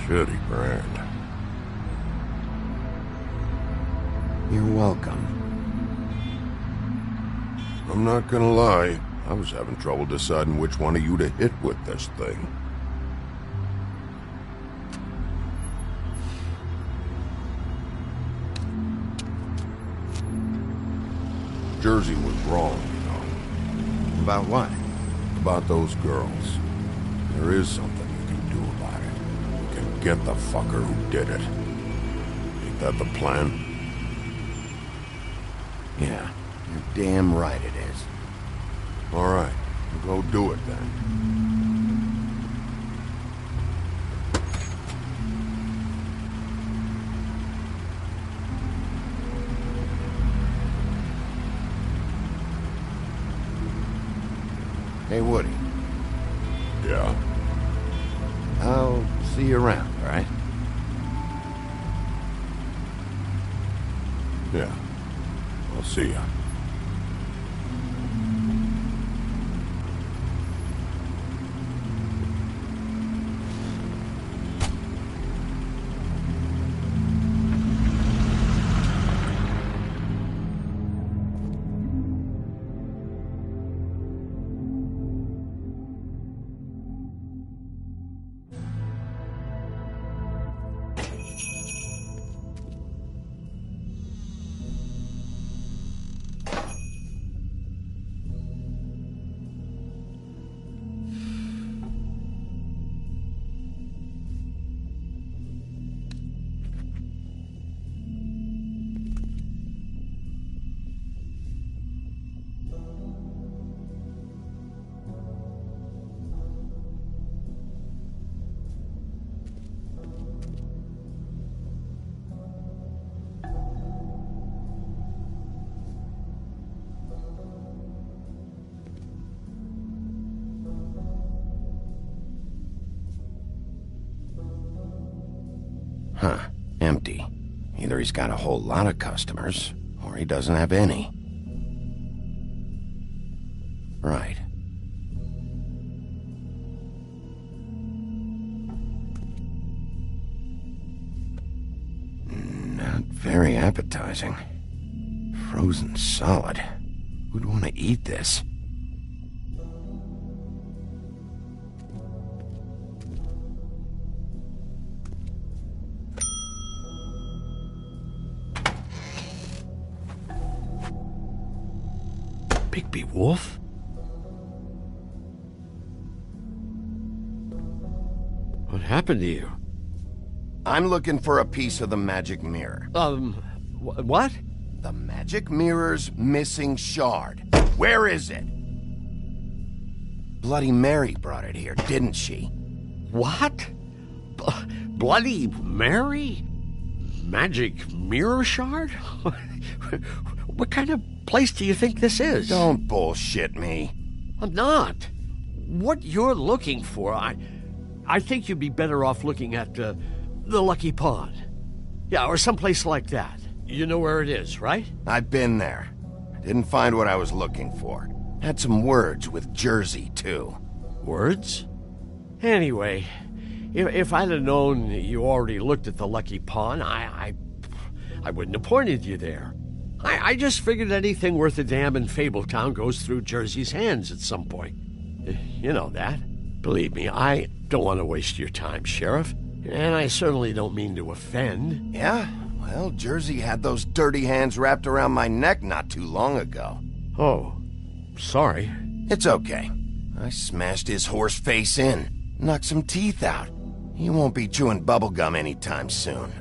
Shitty brand. You're welcome. I'm not gonna lie. I was having trouble deciding which one of you to hit with this thing. Jersey was wrong, you know. About what? About those girls. There is something you can do about it. You can get the fucker who did it. Ain't that the plan? Yeah, you're damn right it is. All right, we'll go do it then. Hey, Woody. Yeah? I'll see you around, all right? Yeah, I'll see you. Huh. Empty. Either he's got a whole lot of customers, or he doesn't have any. Right. Not very appetizing. Frozen solid. Who'd want to eat this? Bigby Wolf? What happened to you? I'm looking for a piece of the magic mirror. Um, wh what? The magic mirror's missing shard. Where is it? Bloody Mary brought it here, didn't she? What? B Bloody Mary? Magic mirror shard? What kind of place do you think this is? Don't bullshit me. I'm not. What you're looking for, I I think you'd be better off looking at uh, the Lucky Pawn. Yeah, or someplace like that. You know where it is, right? I've been there. I didn't find what I was looking for. Had some words with Jersey, too. Words? Anyway, if, if I'd have known you already looked at the Lucky Pawn, I, I, I wouldn't have pointed you there. I, I just figured anything worth a damn in Fabletown goes through Jersey's hands at some point. You know that. Believe me, I don't want to waste your time, Sheriff. And I certainly don't mean to offend. Yeah? Well, Jersey had those dirty hands wrapped around my neck not too long ago. Oh, sorry. It's okay. I smashed his horse face in, knocked some teeth out. He won't be chewing bubblegum anytime soon.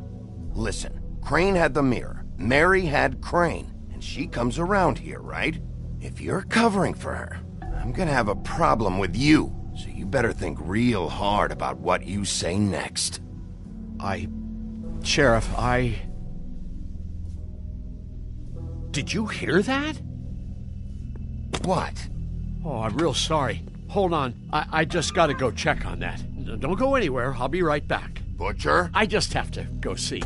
Listen, Crane had the mirror, Mary had Crane, and she comes around here, right? If you're covering for her, I'm gonna have a problem with you, so you better think real hard about what you say next. I... Sheriff, I... Did you hear that? What? Oh, I'm real sorry. Hold on. I, I just gotta go check on that. Don't go anywhere. I'll be right back. Butcher? I just have to go see.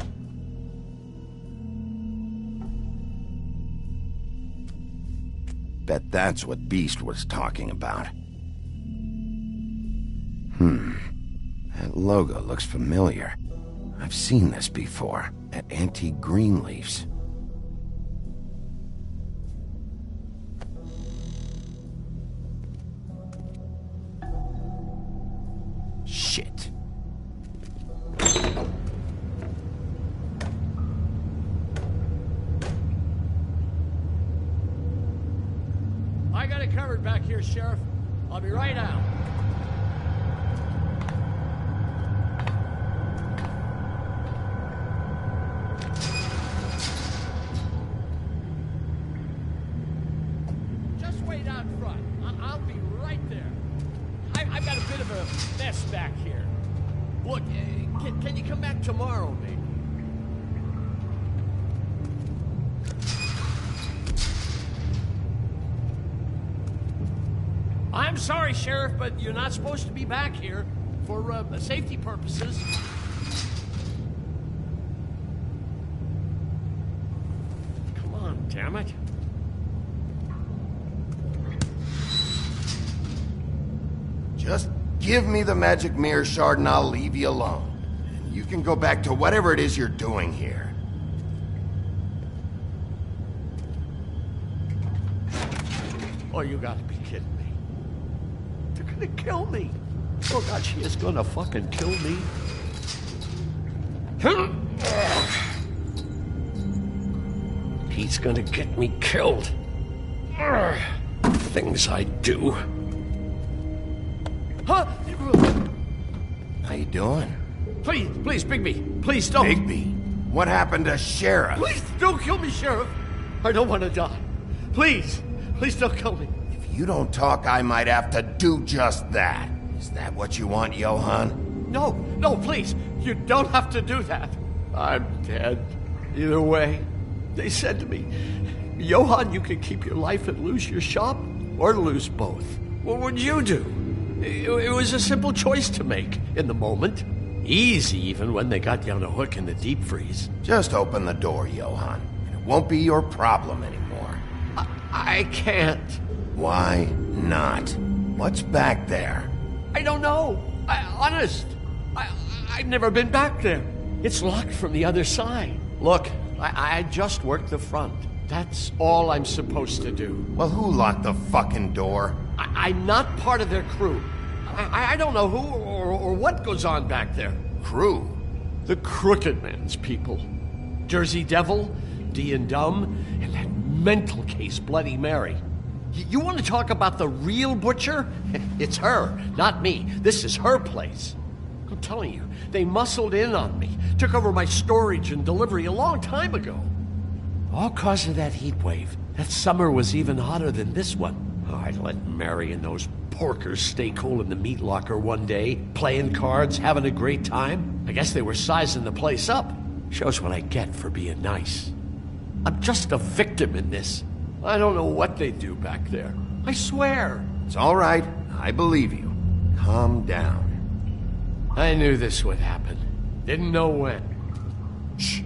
Bet that's what Beast was talking about. Hmm. That logo looks familiar. I've seen this before, at Aunty Greenleaf's. Shit. I got it covered back here, Sheriff. I'll be right out. Sheriff, but you're not supposed to be back here for uh, safety purposes. Come on, damn it. Just give me the magic mirror shard and I'll leave you alone. And you can go back to whatever it is you're doing here. Oh, you gotta be kidding me. To kill me. Oh God, she is gonna fucking kill me. He's gonna get me killed. Things I do. Huh? How you doing? Please, please, Bigby, please don't. Bigby, what happened to Sheriff? Please don't kill me, Sheriff. I don't want to die. Please, please don't kill me. You don't talk, I might have to do just that. Is that what you want, Johann? No, no, please. You don't have to do that. I'm dead. Either way. They said to me, Johann, you could keep your life and lose your shop, or lose both. What would you do? It, it was a simple choice to make in the moment. Easy, even when they got you on a hook in the deep freeze. Just open the door, Johann, and it won't be your problem anymore. I, I can't. Why not? What's back there? I don't know. I, honest. I, I've never been back there. It's locked from the other side. Look, I, I just worked the front. That's all I'm supposed to do. Well, who locked the fucking door? I, I'm not part of their crew. I, I don't know who or, or what goes on back there. Crew? The Crooked Man's people. Jersey Devil, D and Dumb, and that mental case Bloody Mary. You want to talk about the real butcher? It's her, not me. This is her place. I'm telling you, they muscled in on me, took over my storage and delivery a long time ago. All cause of that heat wave. That summer was even hotter than this one. Oh, I let Mary and those porkers stay cool in the meat locker one day, playing cards, having a great time. I guess they were sizing the place up. Shows what I get for being nice. I'm just a victim in this. I don't know what they do back there. I swear. It's all right. I believe you. Calm down. I knew this would happen. Didn't know when. Shh.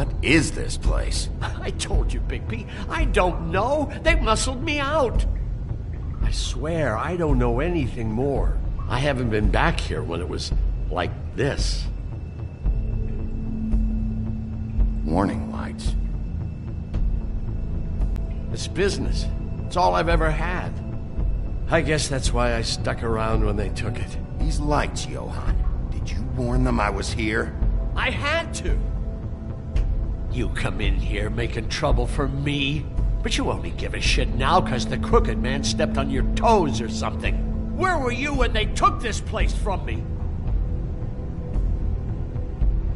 What is this place? I told you, Bigby. I don't know. They muscled me out. I swear, I don't know anything more. I haven't been back here when it was like this. Warning lights. It's business. It's all I've ever had. I guess that's why I stuck around when they took it. These lights, Johann. Did you warn them I was here? I had to. You come in here making trouble for me. But you only give a shit now because the Crooked Man stepped on your toes or something. Where were you when they took this place from me?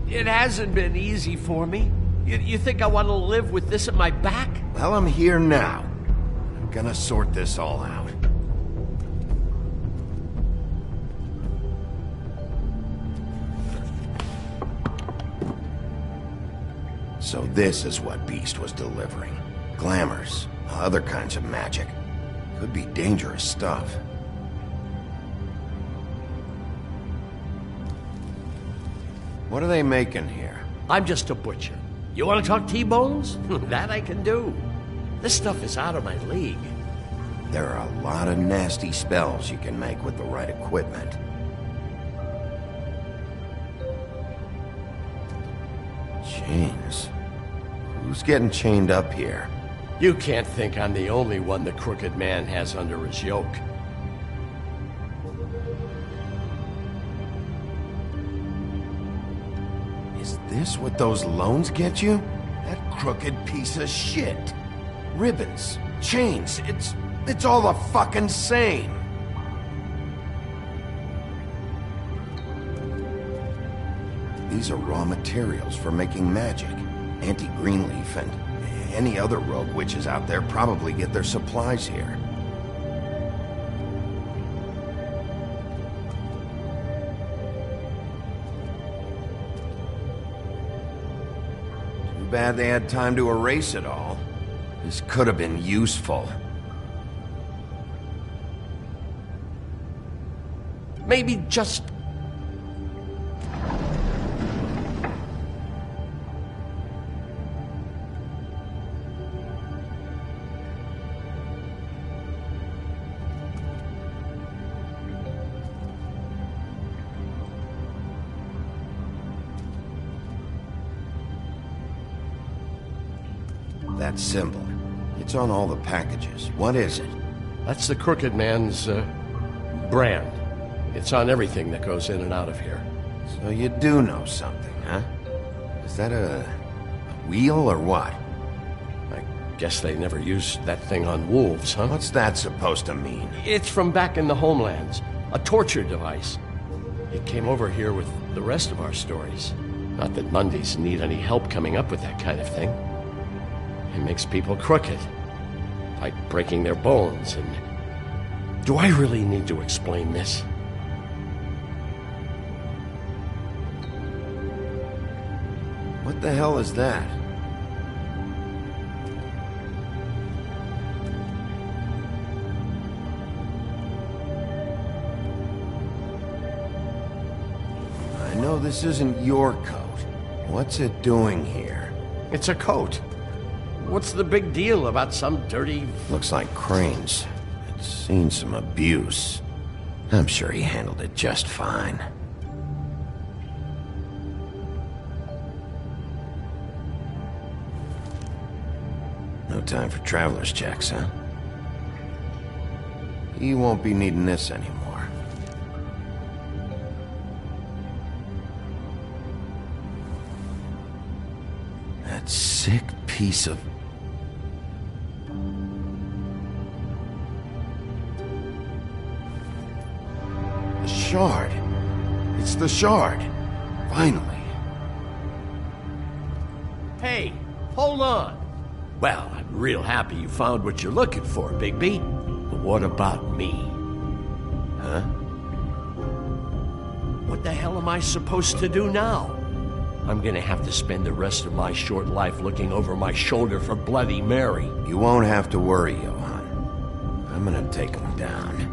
It hasn't been easy for me. You, you think I want to live with this at my back? Well, I'm here now. I'm gonna sort this all out. So this is what Beast was delivering. Glamours, other kinds of magic. Could be dangerous stuff. What are they making here? I'm just a butcher. You want to talk T-bones? That I can do. This stuff is out of my league. There are a lot of nasty spells you can make with the right equipment. Chains. Who's getting chained up here? You can't think I'm the only one the Crooked Man has under his yoke. Is this what those loans get you? That crooked piece of shit. Ribbons, chains, it's... it's all the fucking same. These are raw materials for making magic. Aunty Greenleaf and any other rogue witches out there probably get their supplies here. Too bad they had time to erase it all. This could have been useful. Maybe just... That symbol. It's on all the packages. What is it? That's the Crooked Man's, uh, brand. It's on everything that goes in and out of here. So you do know something, huh? Is that a, a wheel or what? I guess they never used that thing on wolves, huh? What's that supposed to mean? It's from back in the homelands. A torture device. It came over here with the rest of our stories. Not that Mondays need any help coming up with that kind of thing. It makes people crooked, like breaking their bones, and... Do I really need to explain this? What the hell is that? I know this isn't your coat. What's it doing here? It's a coat. What's the big deal about some dirty... Looks like Crane's. It's seen some abuse. I'm sure he handled it just fine. No time for traveler's checks, huh? He won't be needing this anymore. That sick piece of... Shard. It's the shard. Finally. Hey, hold on. Well, I'm real happy you found what you're looking for, Bigby. But what about me? Huh? What the hell am I supposed to do now? I'm gonna have to spend the rest of my short life looking over my shoulder for Bloody Mary. You won't have to worry, Johann. I'm gonna take him down.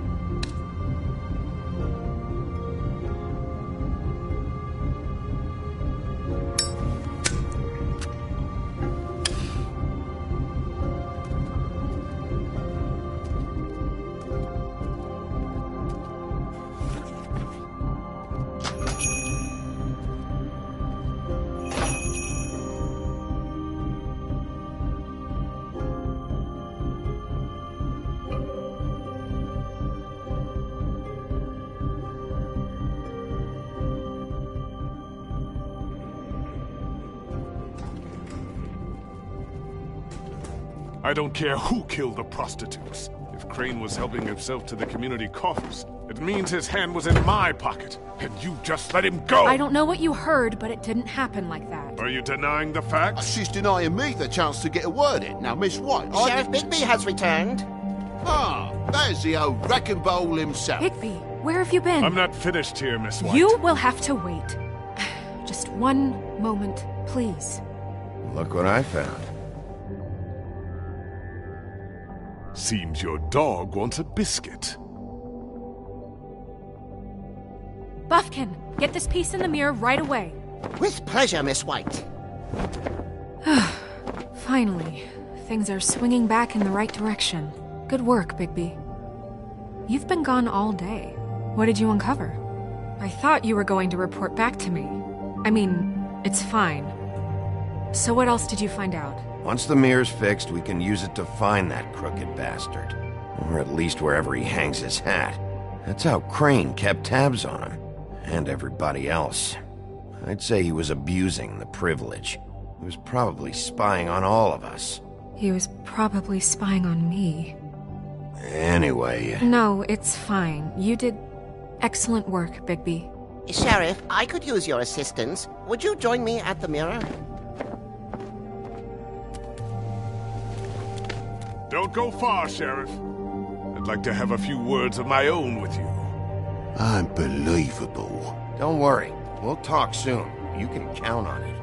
I don't care who killed the prostitutes. If Crane was helping himself to the community coffers, it means his hand was in my pocket, and you just let him go! I don't know what you heard, but it didn't happen like that. Are you denying the facts? She's denying me the chance to get a word in. Now, Miss White, I... Sheriff Bigby has returned. Ah, there's the old wrecking bowl himself. Bigby, where have you been? I'm not finished here, Miss White. You will have to wait. Just one moment, please. Look what I found. Seems your dog wants a biscuit. Buffkin, get this piece in the mirror right away. With pleasure, Miss White. Finally, things are swinging back in the right direction. Good work, Bigby. You've been gone all day. What did you uncover? I thought you were going to report back to me. I mean, it's fine. So what else did you find out? Once the mirror's fixed, we can use it to find that crooked bastard. Or at least wherever he hangs his hat. That's how Crane kept tabs on him. And everybody else. I'd say he was abusing the privilege. He was probably spying on all of us. He was probably spying on me. Anyway... No, it's fine. You did excellent work, Bigby. Sheriff, I could use your assistance. Would you join me at the mirror? Don't go far, Sheriff. I'd like to have a few words of my own with you. Unbelievable. Don't worry. We'll talk soon. You can count on it.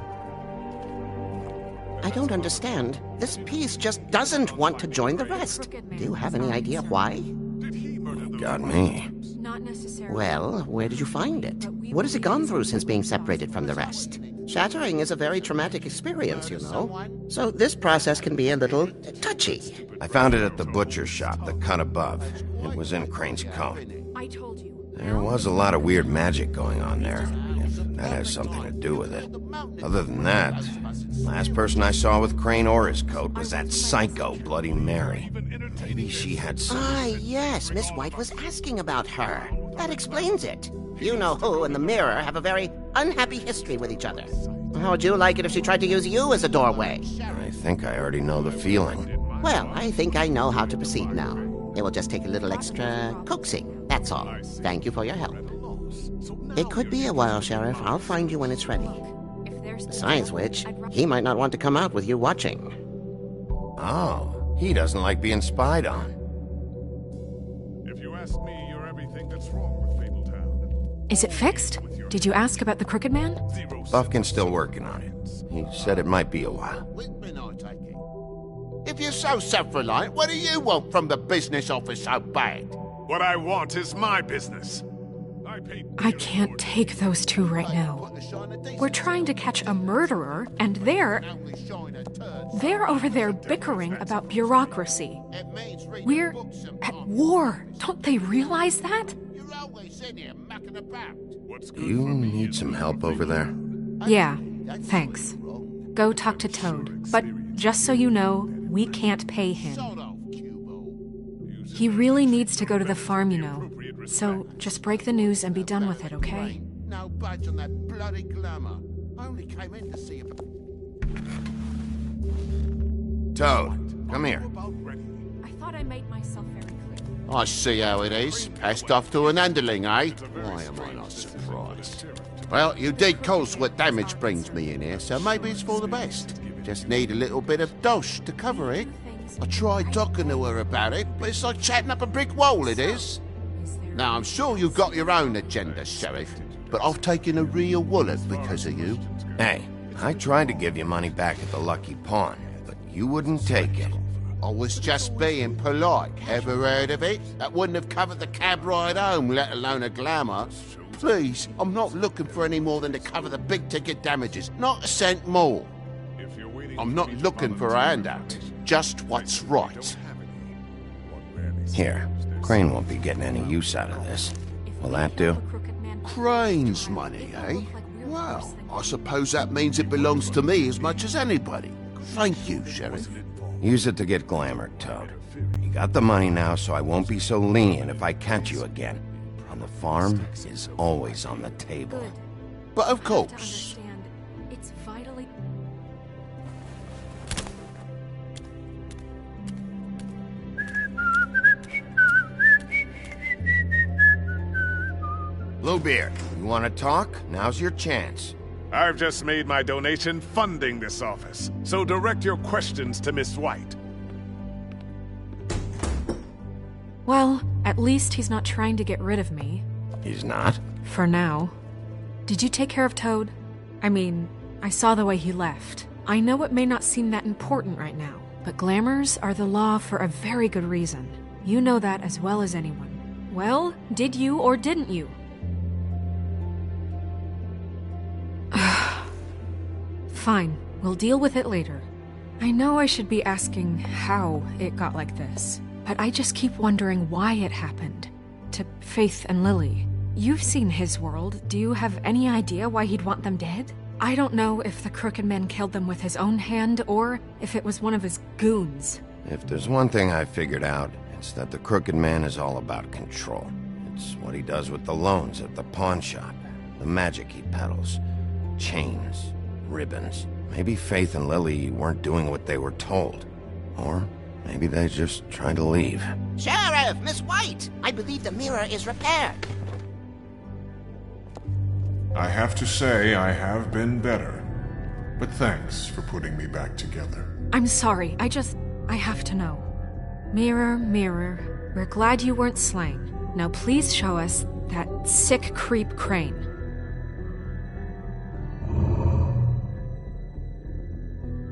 I don't understand. This piece just doesn't want to join the rest. Do you have any idea why? You got me. Not necessarily. Well, where did you find it? What has it gone through since being separated from the rest? Shattering is a very traumatic experience, you know. So this process can be a little touchy. I found it at the butcher shop, The Cut Above. It was in Crane's cone. I told you. There was a lot of weird magic going on there, if that has something to do with it. Other than that, last person I saw with Crane or his coat was that psycho Bloody Mary. Maybe she had some... Ah, yes, Miss White was asking about her. That explains it. You-know-who and the mirror have a very unhappy history with each other. How would you like it if she tried to use you as a doorway? I think I already know the feeling. Well, I think I know how to proceed now. It will just take a little extra coaxing, that's all. Thank you for your help. It could be a while, Sheriff. I'll find you when it's ready. Besides which, he might not want to come out with you watching. Oh, he doesn't like being spied on. If you ask me, you're everything that's wrong with Fabletown. Is it fixed? Did you ask about the Crooked Man? Buffkin's still working on it. He said it might be a while. If you're so self-reliant, what do you want from the business office so bad? What I want is my business. I can't take those two right now. We're trying to catch a murderer, and they're... They're over there bickering about bureaucracy. We're at war. Don't they realize that? Do you need some help over there? Yeah, thanks. Go talk to Toad. But just so you know, we can't pay him. He really needs to go to the farm, you know. So, just break the news and be done with it, okay? No budge on that bloody glamour. I only came in to see him. Toad, come here. I thought I made myself very clear. I see how it is. Passed off to an underling, eh? Why am I not surprised? Well, you did cause what damage brings me in here, so maybe it's for the best. Just need a little bit of dosh to cover it. I tried talking to her about it, but it's like chatting up a brick wall, it is. Now, I'm sure you've got your own agenda, Sheriff, but I've taken a real wallet because of you. Hey, I tried to give you money back at the Lucky Pawn, but you wouldn't take it. I was just being polite. Ever heard of it? That wouldn't have covered the cab ride home, let alone a glamour. Please, I'm not looking for any more than to cover the big-ticket damages, not a cent more. I'm not looking for a handout, just what's right. Here. Crane won't be getting any use out of this. Will that do? Crane's money, eh? Well, I suppose that means it belongs to me as much as anybody. Thank you, Sheriff. Use it to get glamour, Toad. You got the money now, so I won't be so lenient if I catch you again. And the farm is always on the table. But of course... Bluebeard, you want to talk? Now's your chance. I've just made my donation funding this office, so direct your questions to Miss White. Well, at least he's not trying to get rid of me. He's not? For now. Did you take care of Toad? I mean, I saw the way he left. I know it may not seem that important right now, but glamours are the law for a very good reason. You know that as well as anyone. Well, did you or didn't you? Fine, we'll deal with it later. I know I should be asking how it got like this, but I just keep wondering why it happened to Faith and Lily. You've seen his world. Do you have any idea why he'd want them dead? I don't know if the Crooked Man killed them with his own hand or if it was one of his goons. If there's one thing I figured out, it's that the Crooked Man is all about control. It's what he does with the loans at the pawn shop, the magic he peddles, chains, ribbons. Maybe Faith and Lily weren't doing what they were told. Or maybe they just tried to leave. Sheriff, Miss White, I believe the mirror is repaired. I have to say I have been better, but thanks for putting me back together. I'm sorry, I just... I have to know. Mirror, mirror, we're glad you weren't slain. Now please show us that sick creep Crane.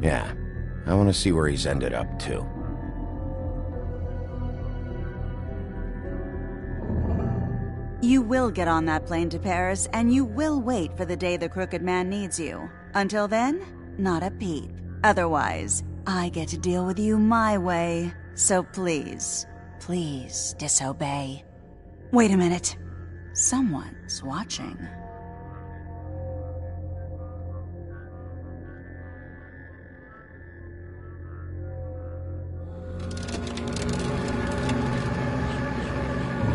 Yeah, I want to see where he's ended up to. You will get on that plane to Paris, and you will wait for the day the Crooked Man needs you. Until then, not a peep. Otherwise, I get to deal with you my way. So please, please disobey. Wait a minute. Someone's watching.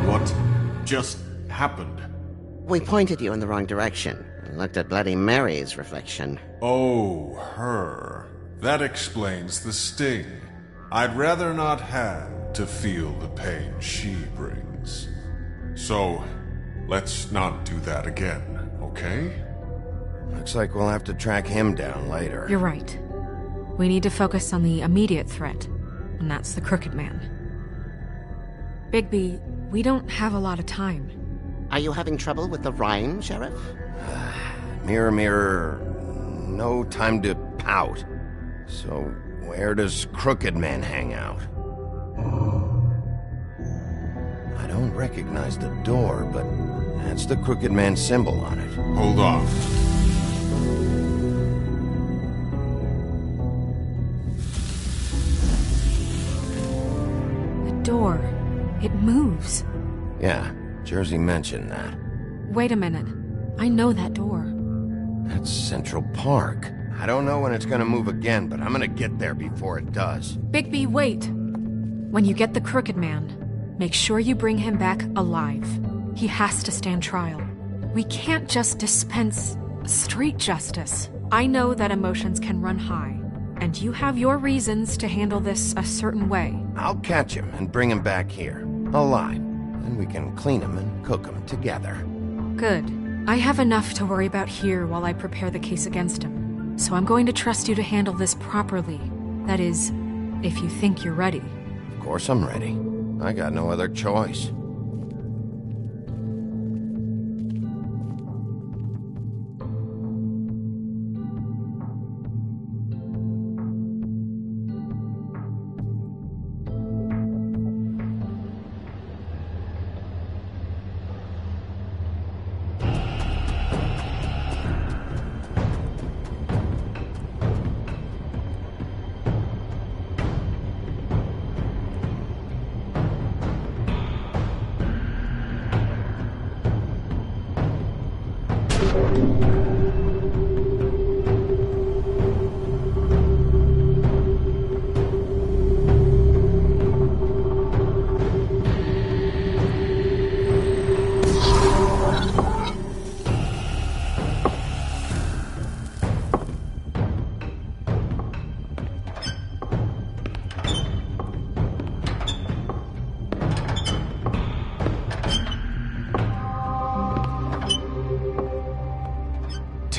What just happened? We pointed you in the wrong direction and looked at Bloody Mary's reflection. Oh, her. That explains the sting. I'd rather not have to feel the pain she brings. So, let's not do that again, okay? Looks like we'll have to track him down later. You're right. We need to focus on the immediate threat, and that's the Crooked Man. Bigby, we don't have a lot of time. Are you having trouble with the rhyme, Sheriff? Mirror, mirror, no time to pout. So where does Crooked Man hang out? I don't recognize the door, but that's the Crooked Man symbol on it. Hold on. It moves. Yeah, Jersey mentioned that. Wait a minute. I know that door. That's Central Park. I don't know when it's gonna move again, but I'm gonna get there before it does. Bigby, wait. When you get the Crooked Man, make sure you bring him back alive. He has to stand trial. We can't just dispense street justice. I know that emotions can run high, and you have your reasons to handle this a certain way. I'll catch him and bring him back here. Alive. Then we can clean him and cook him together. Good. I have enough to worry about here while I prepare the case against him. So I'm going to trust you to handle this properly. That is, if you think you're ready. Of course I'm ready. I got no other choice.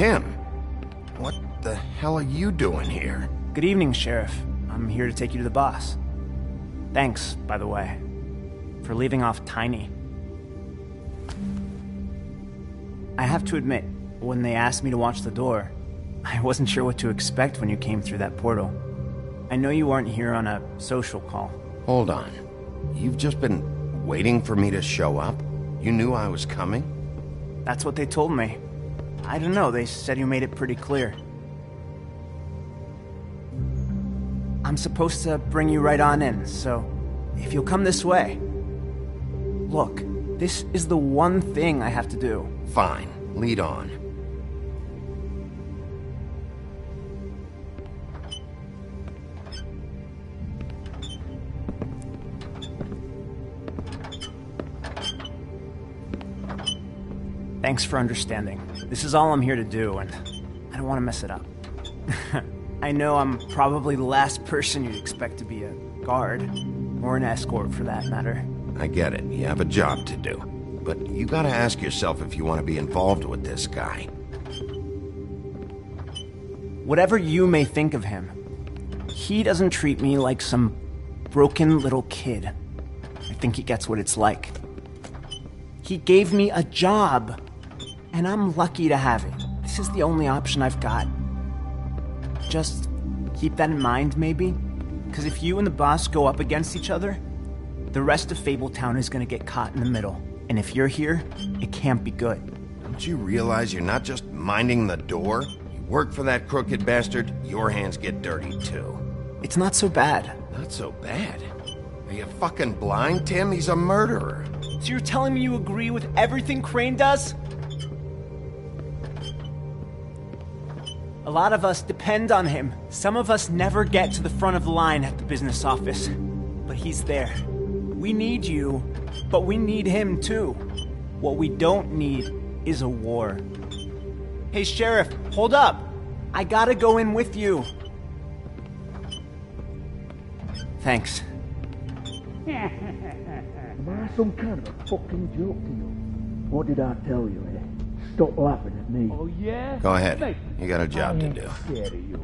Tim, what the hell are you doing here? Good evening, Sheriff. I'm here to take you to the boss. Thanks, by the way, for leaving off Tiny. I have to admit, when they asked me to watch the door, I wasn't sure what to expect when you came through that portal. I know you weren't here on a social call. Hold on. You've just been waiting for me to show up? You knew I was coming? That's what they told me. I don't know, they said you made it pretty clear. I'm supposed to bring you right on in, so if you'll come this way... Look, this is the one thing I have to do. Fine. Lead on. Thanks for understanding. This is all I'm here to do, and I don't want to mess it up. I know I'm probably the last person you'd expect to be a guard, or an escort for that matter. I get it. You have a job to do. But you gotta ask yourself if you want to be involved with this guy. Whatever you may think of him, he doesn't treat me like some broken little kid. I think he gets what it's like. He gave me a job, and I'm lucky to have it. This is the only option I've got. Just keep that in mind, maybe? Because if you and the boss go up against each other, the rest of Fabletown is gonna get caught in the middle. And if you're here, it can't be good. Don't you realize you're not just minding the door? You work for that crooked bastard, your hands get dirty too. It's not so bad. Not so bad? Are you fucking blind, Tim? He's a murderer. So you're telling me you agree with everything Crane does? A lot of us depend on him. Some of us never get to the front of the line at the business office. But he's there. We need you. But we need him, too. What we don't need is a war. Hey, Sheriff, hold up! I gotta go in with you! Thanks. Am I some kind of a fucking joke to you? What did I tell you, eh? Stop laughing at me. Oh, yeah? Go ahead. You got a job to do. Scared of you.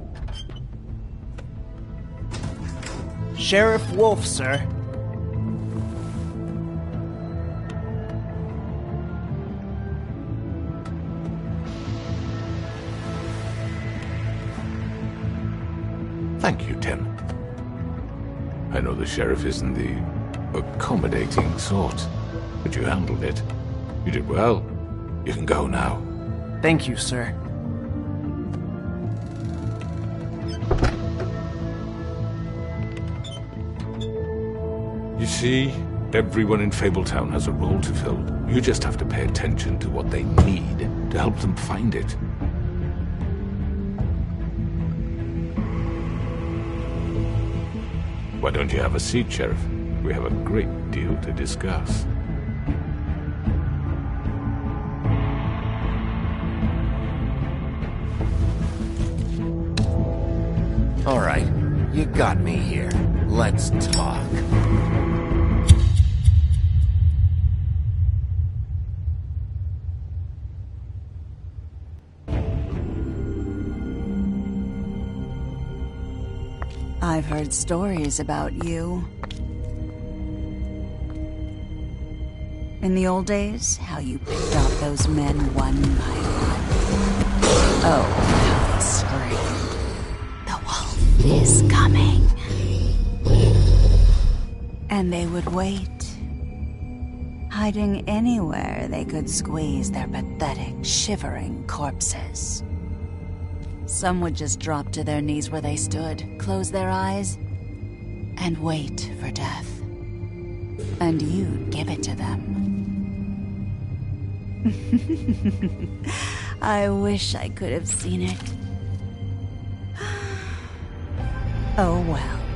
Sheriff Wolf, sir. Thank you, Tim. I know the sheriff isn't the accommodating sort, but you handled it. You did well. You can go now. Thank you, sir. You see, everyone in Fabletown has a role to fill. You just have to pay attention to what they need to help them find it. Why don't you have a seat, Sheriff? We have a great deal to discuss. All right, you got me here. Let's talk. I've heard stories about you. In the old days, how you picked off those men one by one. Oh, how they screamed. The wolf is coming. And they would wait, hiding anywhere they could squeeze their pathetic, shivering corpses. Some would just drop to their knees where they stood, close their eyes, and wait for death. And you'd give it to them. I wish I could have seen it. Oh well.